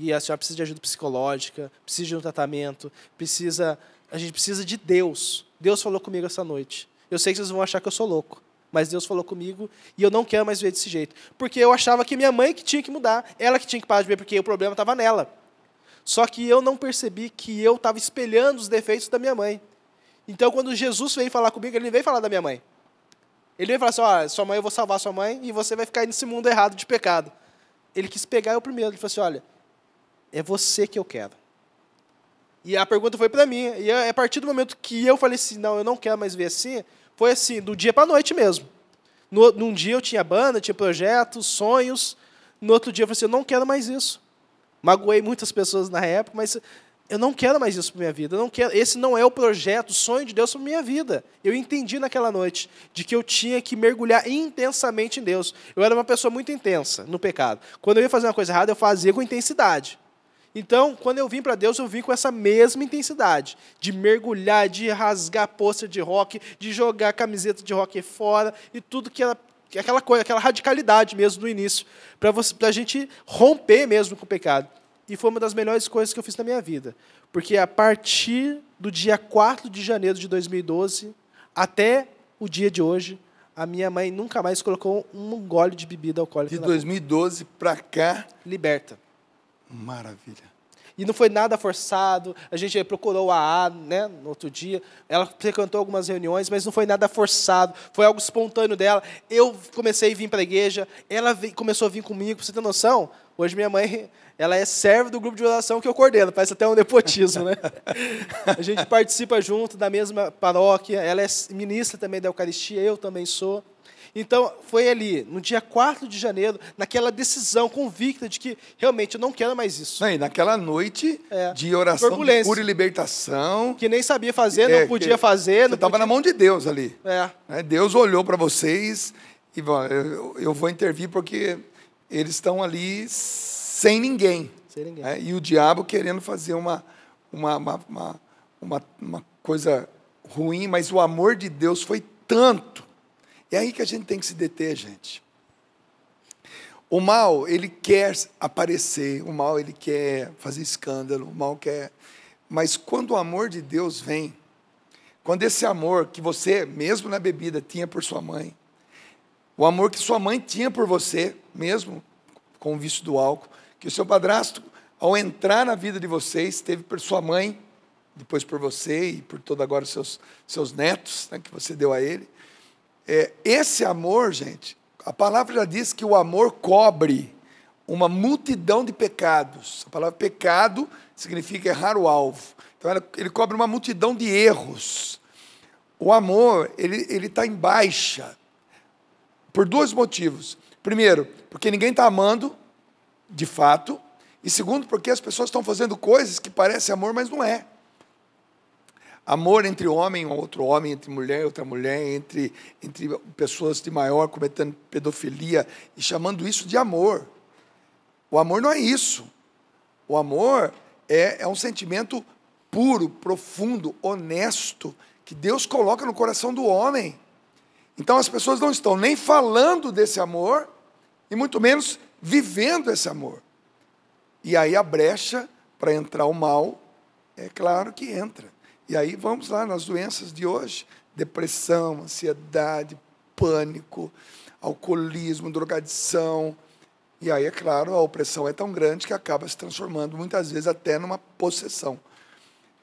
E a senhora precisa de ajuda psicológica, precisa de um tratamento, precisa, a gente precisa de Deus. Deus falou comigo essa noite. Eu sei que vocês vão achar que eu sou louco, mas Deus falou comigo e eu não quero mais ver desse jeito. Porque eu achava que minha mãe que tinha que mudar, ela que tinha que parar de beber, porque o problema estava nela. Só que eu não percebi que eu estava espelhando os defeitos da minha mãe. Então, quando Jesus veio falar comigo, ele não veio falar da minha mãe. Ele veio falar assim: olha, sua mãe, eu vou salvar sua mãe e você vai ficar aí nesse mundo errado de pecado. Ele quis pegar eu primeiro, ele falou assim: olha, é você que eu quero. E a pergunta foi para mim. E a partir do momento que eu falei assim: não, eu não quero mais ver assim, foi assim, do dia para a noite mesmo. No, num dia eu tinha banda, tinha projetos, sonhos. No outro dia eu falei assim: eu não quero mais isso. Magoei muitas pessoas na época, mas eu não quero mais isso para minha vida. Eu não quero, esse não é o projeto, o sonho de Deus para minha vida. Eu entendi naquela noite de que eu tinha que mergulhar intensamente em Deus. Eu era uma pessoa muito intensa no pecado. Quando eu ia fazer uma coisa errada, eu fazia com intensidade. Então, quando eu vim para Deus, eu vim com essa mesma intensidade, de mergulhar, de rasgar pôster de rock, de jogar camiseta de rock fora, e tudo que era, aquela coisa, aquela radicalidade mesmo no início, para a gente romper mesmo com o pecado. E foi uma das melhores coisas que eu fiz na minha vida, porque a partir do dia quatro de janeiro de dois mil e doze, até o dia de hoje, a minha mãe nunca mais colocou um gole de bebida alcoólica. De dois mil e doze para cá? Liberta. Maravilha. E não foi nada forçado, a gente procurou a A, né, no outro dia, ela frequentou algumas reuniões, mas não foi nada forçado, foi algo espontâneo dela. Eu comecei a vir para a igreja, ela começou a vir comigo, pra você ter noção, hoje minha mãe, ela é serva do grupo de oração que eu coordeno, parece até um nepotismo, né? A gente participa junto da mesma paróquia, ela é ministra também da Eucaristia, eu também sou. Então, foi ali, no dia quatro de janeiro, naquela decisão convicta de que realmente eu não quero mais isso. Não, e naquela noite é, de oração de pura libertação. Que nem sabia fazer, é, não podia fazer. Você estava podia... na mão de Deus ali. É. É, Deus olhou para vocês e bom, eu, eu vou intervir porque eles estão ali sem ninguém. Sem ninguém. É, e o diabo querendo fazer uma, uma, uma, uma, uma, uma coisa ruim, mas o amor de Deus foi tanto. É aí que a gente tem que se deter, gente. O mal, ele quer aparecer, o mal, ele quer fazer escândalo, o mal quer... Mas quando o amor de Deus vem, quando esse amor que você, mesmo na bebida, tinha por sua mãe, o amor que sua mãe tinha por você, mesmo com o vício do álcool, que o seu padrasto, ao entrar na vida de vocês, teve por sua mãe, depois por você e por todos agora os seus, seus netos, né, que você deu a ele. É, esse amor, gente, a palavra já diz que o amor cobre uma multidão de pecados. A palavra pecado significa errar o alvo. Então, ele cobre uma multidão de erros. O amor, ele ele tá em baixa por dois motivos. Primeiro, porque ninguém está amando, de fato. E segundo, porque as pessoas estão fazendo coisas que parecem amor, mas não é. Amor entre homem a outro homem, entre mulher a outra mulher, entre, entre pessoas de maior cometendo pedofilia e chamando isso de amor. O amor não é isso. O amor é, é um sentimento puro, profundo, honesto, que Deus coloca no coração do homem. Então, as pessoas não estão nem falando desse amor e muito menos vivendo esse amor. E aí a brecha para entrar o mal, é claro que entra. E aí vamos lá nas doenças de hoje, depressão, ansiedade, pânico, alcoolismo, drogadição. E aí, é claro, a opressão é tão grande que acaba se transformando, muitas vezes, até numa possessão.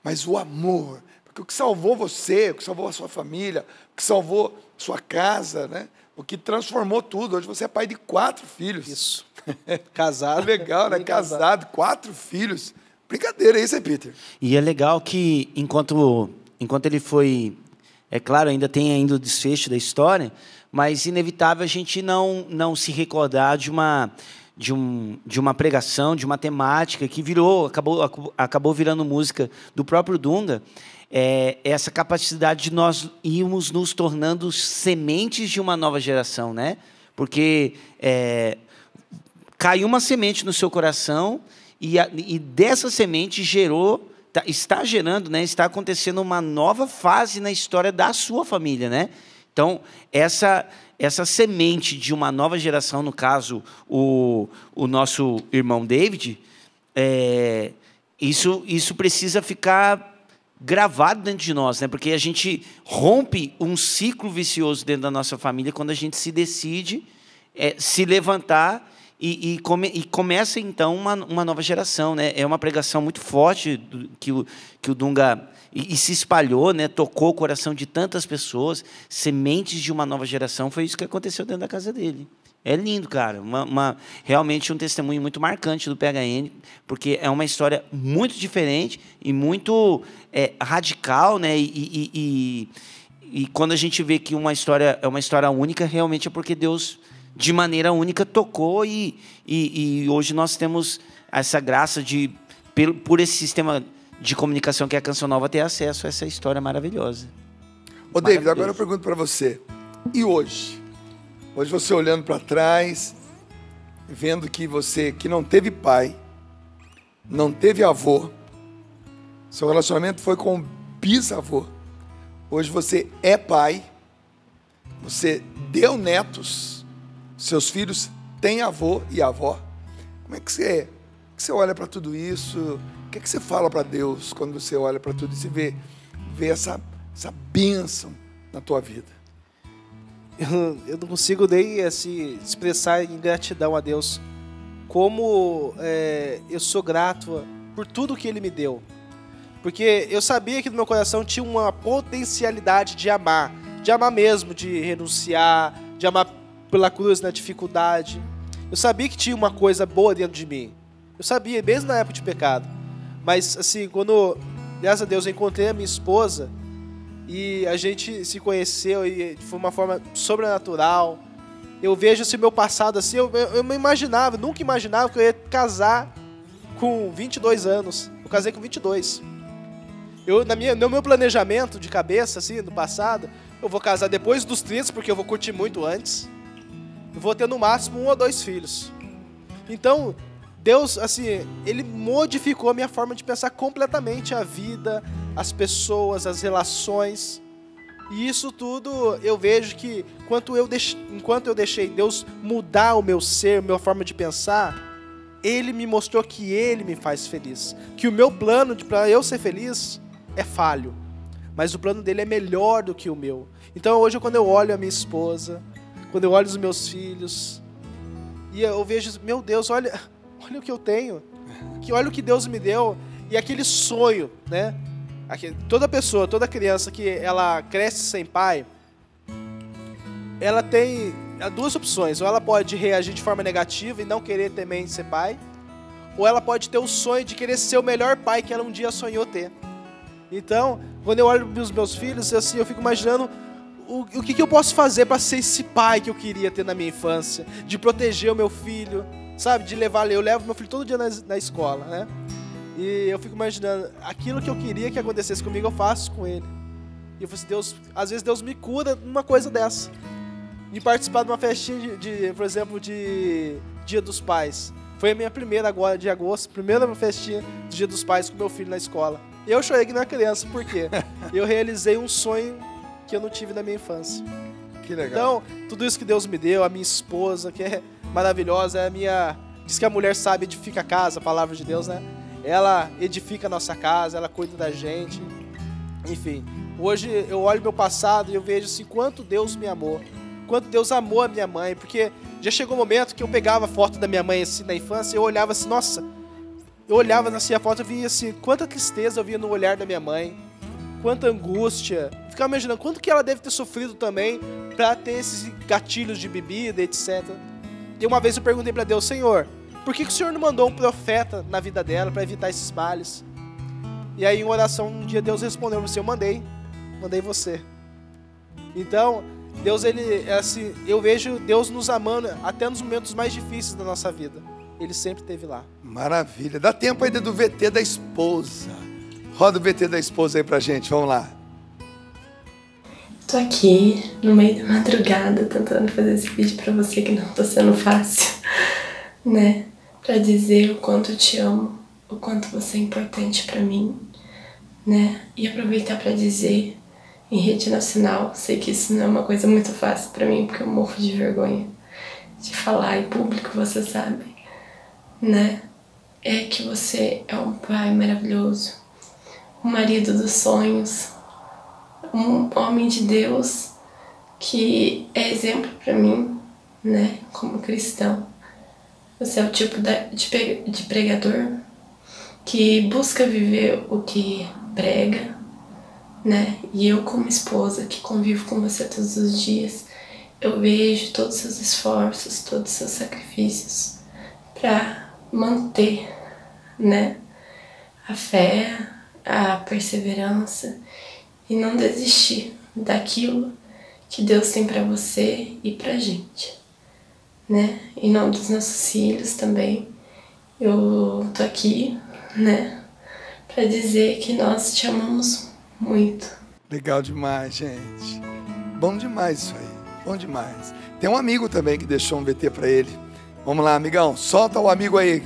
Mas o amor, porque o que salvou você, o que salvou a sua família, o que salvou sua casa, né? O que transformou tudo. Hoje você é pai de quatro filhos. Isso. Casado. Legal, né? Casado, casado, quatro filhos. Brincadeira, é isso aí, Peter. E é legal que, enquanto, enquanto ele foi... É claro, ainda tem ainda o desfecho da história, mas inevitável a gente não, não se recordar de uma, de, um, de uma pregação, de uma temática que virou, acabou, acabou virando música do próprio Dunga, é, essa capacidade de nós irmos nos tornando sementes de uma nova geração, né? Porque é, caiu uma semente no seu coração... E, a, e dessa semente gerou, tá, está gerando, né, está acontecendo uma nova fase na história da sua família, né? Então, essa, essa semente de uma nova geração, no caso, o, o nosso irmão David, é, isso, isso precisa ficar gravado dentro de nós, né? Porque a gente rompe um ciclo vicioso dentro da nossa família quando a gente se decide é, se levantar. E, e, come, e começa, então, uma, uma nova geração, né? É uma pregação muito forte do, que, o, que o Dunga... E, e se espalhou, né? Tocou o coração de tantas pessoas. Sementes de uma nova geração. Foi isso que aconteceu dentro da casa dele. É lindo, cara. Uma, uma, realmente um testemunho muito marcante do P H N, porque é uma história muito diferente e muito é, radical, né? E... e, e, e quando a gente vê que uma história é uma história única, realmente é porque Deus... de maneira única, tocou e, e, e hoje nós temos essa graça de, por esse sistema de comunicação que é a Canção Nova, ter acesso a essa história maravilhosa. Ô, David, agora eu pergunto para você, e hoje? Hoje você olhando para trás, vendo que você que não teve pai, não teve avô, seu relacionamento foi com o bisavô, hoje você é pai, você deu netos, seus filhos têm avô e avó. Como é que você, que você olha para tudo isso? O que é que você fala para Deus quando você olha para tudo isso e vê, vê essa, essa bênção na tua vida? Eu, eu não consigo nem assim, expressar em gratidão a Deus. Como é, eu sou grato por tudo que Ele me deu. Porque eu sabia que no meu coração tinha uma potencialidade de amar. De amar mesmo, de renunciar, de amar... pela cruz, na dificuldade. Eu sabia que tinha uma coisa boa dentro de mim. Eu sabia, mesmo na época de pecado. Mas, assim, quando, graças a Deus, eu encontrei a minha esposa e a gente se conheceu e foi uma forma sobrenatural. Eu vejo esse meu passado, assim, eu, eu, eu não imaginava, nunca imaginava que eu ia casar com vinte e dois anos. Eu casei com vinte e dois. Eu, na minha, no meu planejamento de cabeça, assim, do passado, eu vou casar depois dos trinta, porque eu vou curtir muito antes. Eu vou ter no máximo um ou dois filhos. Então, Deus, assim, Ele modificou a minha forma de pensar completamente a vida, as pessoas, as relações. E isso tudo eu vejo que, enquanto eu deixei, enquanto eu deixei Deus mudar o meu ser, a minha forma de pensar, Ele me mostrou que Ele me faz feliz. Que o meu plano para eu ser feliz é falho. Mas o plano dEle é melhor do que o meu. Então, hoje, quando eu olho a minha esposa... quando eu olho os meus filhos e eu vejo, meu Deus, olha, olha o que eu tenho, que olha o que Deus me deu. E aquele sonho, né? Aquele, toda pessoa, toda criança que ela cresce sem pai, ela tem duas opções: ou ela pode reagir de forma negativa e não querer também ser pai, ou ela pode ter o sonho de querer ser o melhor pai que ela um dia sonhou ter. Então, quando eu olho para os meus filhos, assim, eu fico imaginando o, o que, que eu posso fazer para ser esse pai que eu queria ter na minha infância, de proteger o meu filho, sabe, de levar, eu levo meu filho todo dia na, na escola, né? E eu fico imaginando, aquilo que eu queria que acontecesse comigo, eu faço com ele. E eu falei assim, Deus, às vezes Deus me cura numa coisa dessa. E participar de uma festinha, de, de, por exemplo, de Dia dos Pais. Foi a minha primeira agora de agosto, primeira festinha do Dia dos Pais com meu filho na escola. Eu chorei que não era criança, por quê? Eu realizei um sonho que eu não tive na minha infância. Que legal. Então, tudo isso que Deus me deu, a minha esposa, que é maravilhosa, é a minha... Diz que a mulher sabe edifica a casa, a palavra de Deus, né? Ela edifica a nossa casa, ela cuida da gente. Enfim, hoje eu olho meu passado e eu vejo assim, quanto Deus me amou. Quanto Deus amou a minha mãe, porque já chegou um momento que eu pegava a foto da minha mãe assim na infância e eu olhava assim, nossa, eu olhava assim a foto e via assim, quanta tristeza eu via no olhar da minha mãe, quanta angústia. Ficava imaginando quanto que ela deve ter sofrido também para ter esses gatilhos de bebida, etcétera. E uma vez eu perguntei para Deus, Senhor, por que, que o Senhor não mandou um profeta na vida dela para evitar esses males? E aí, em oração, um dia Deus respondeu para mim, eu mandei, mandei você. Então, Deus, ele, assim, eu vejo Deus nos amando até nos momentos mais difíceis da nossa vida. Ele sempre esteve lá. Maravilha. Dá tempo ainda do V T da esposa. Roda o V T da esposa aí pra gente, vamos lá. Tô aqui, no meio da madrugada, tentando fazer esse vídeo pra você, que não tá sendo fácil, né? Pra dizer o quanto eu te amo, o quanto você é importante pra mim, né? E aproveitar pra dizer, em rede nacional, sei que isso não é uma coisa muito fácil pra mim, porque eu morro de vergonha de falar em público, você sabe, né? É que você é um pai maravilhoso, um marido dos sonhos, um homem de Deus que é exemplo pra mim, né? Como cristão. Você é o tipo de pregador que busca viver o que prega, né? E eu, como esposa que convivo com você todos os dias, eu vejo todos os seus esforços, todos os seus sacrifícios para manter, né, a fé, a perseverança e não desistir daquilo que Deus tem para você e para a gente, né? Em nome dos nossos filhos também, eu tô aqui, né, para dizer que nós te amamos muito. Legal demais, gente. Bom demais isso aí, bom demais. Tem um amigo também que deixou um V T para ele. Vamos lá, amigão, solta o amigo aí.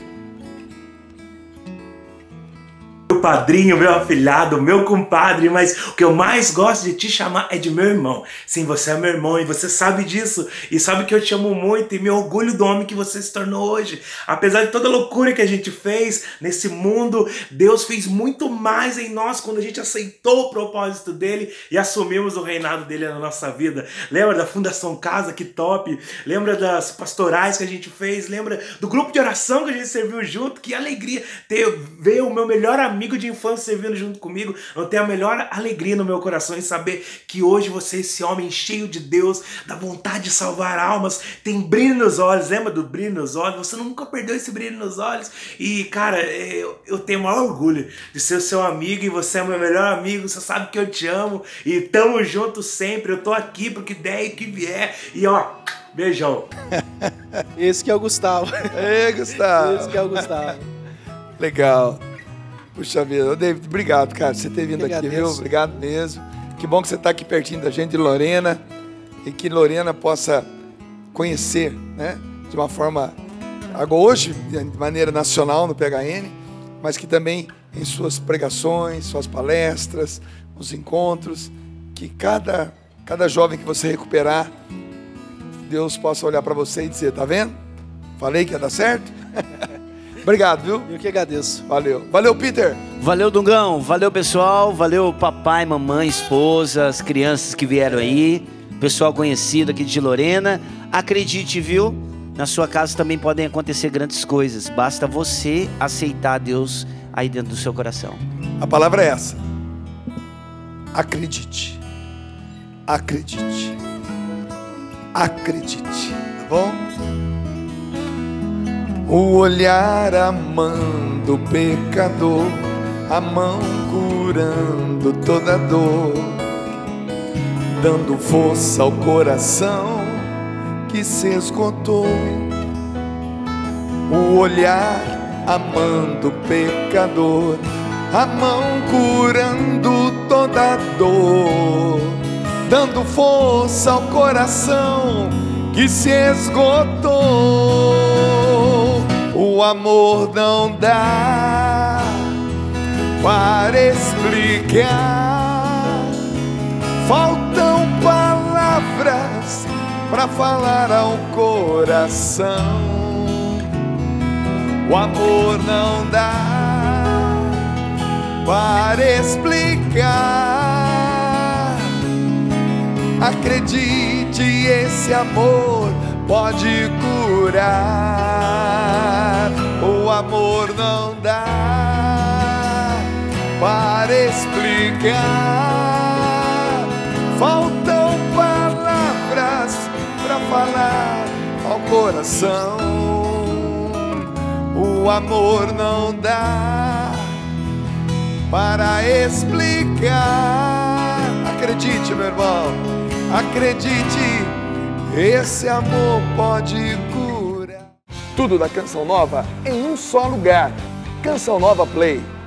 Meu padrinho, meu afilhado, meu compadre, mas o que eu mais gosto de te chamar é de meu irmão. Sim, você é meu irmão e você sabe disso. E sabe que eu te amo muito e me orgulho do homem que você se tornou hoje. Apesar de toda a loucura que a gente fez nesse mundo, Deus fez muito mais em nós quando a gente aceitou o propósito dele e assumimos o reinado dele na nossa vida. Lembra da Fundação Casa, que top? Lembra das pastorais que a gente fez? Lembra do grupo de oração que a gente serviu junto? Que alegria ter, ver o meu melhor amigo amigo de infância servindo junto comigo. Eu tenho a melhor alegria no meu coração em saber que hoje você é esse homem cheio de Deus, da vontade de salvar almas, tem brilho nos olhos, lembra do brilho nos olhos? Você nunca perdeu esse brilho nos olhos e, cara, eu, eu tenho o maior orgulho de ser o seu amigo e você é meu melhor amigo, você sabe que eu te amo e tamo junto sempre, eu tô aqui pro que der e que vier e ó, beijão. Esse que é o Gustavo. Ei, Gustavo. Esse que é o Gustavo. Legal. Puxa vida, David, obrigado, cara, por você ter vindo aqui, viu? Obrigado mesmo. Que bom que você está aqui pertinho da gente, de Lorena, e que Lorena possa conhecer, né, de uma forma, agora hoje, de maneira nacional no P H N, mas que também em suas pregações, suas palestras, os encontros, que cada, cada jovem que você recuperar, Deus possa olhar para você e dizer, tá vendo? Falei que ia dar certo? Obrigado, viu? Eu que agradeço. Valeu. Valeu, Peter. Valeu, Dungão. Valeu, pessoal. Valeu, papai, mamãe, esposa, as crianças que vieram aí. pessoal conhecido aqui de Lorena. Acredite, viu? Na sua casa também podem acontecer grandes coisas. Basta você aceitar Deus aí dentro do seu coração. A palavra é essa. Acredite. Acredite. Acredite. Tá bom? O olhar amando o pecador, a mão curando toda dor, dando força ao coração que se esgotou. O olhar amando o pecador, a mão curando toda dor, dando força ao coração que se esgotou. O amor não dá para explicar, faltam palavras para falar ao coração. O amor não dá para explicar. Acredite, esse amor pode curar. O amor não dá para explicar. Faltam palavras para falar ao coração. O amor não dá para explicar. Acredite, meu irmão, acredite, esse amor pode curar. Tudo da Canção Nova em um só lugar. Canção Nova Play.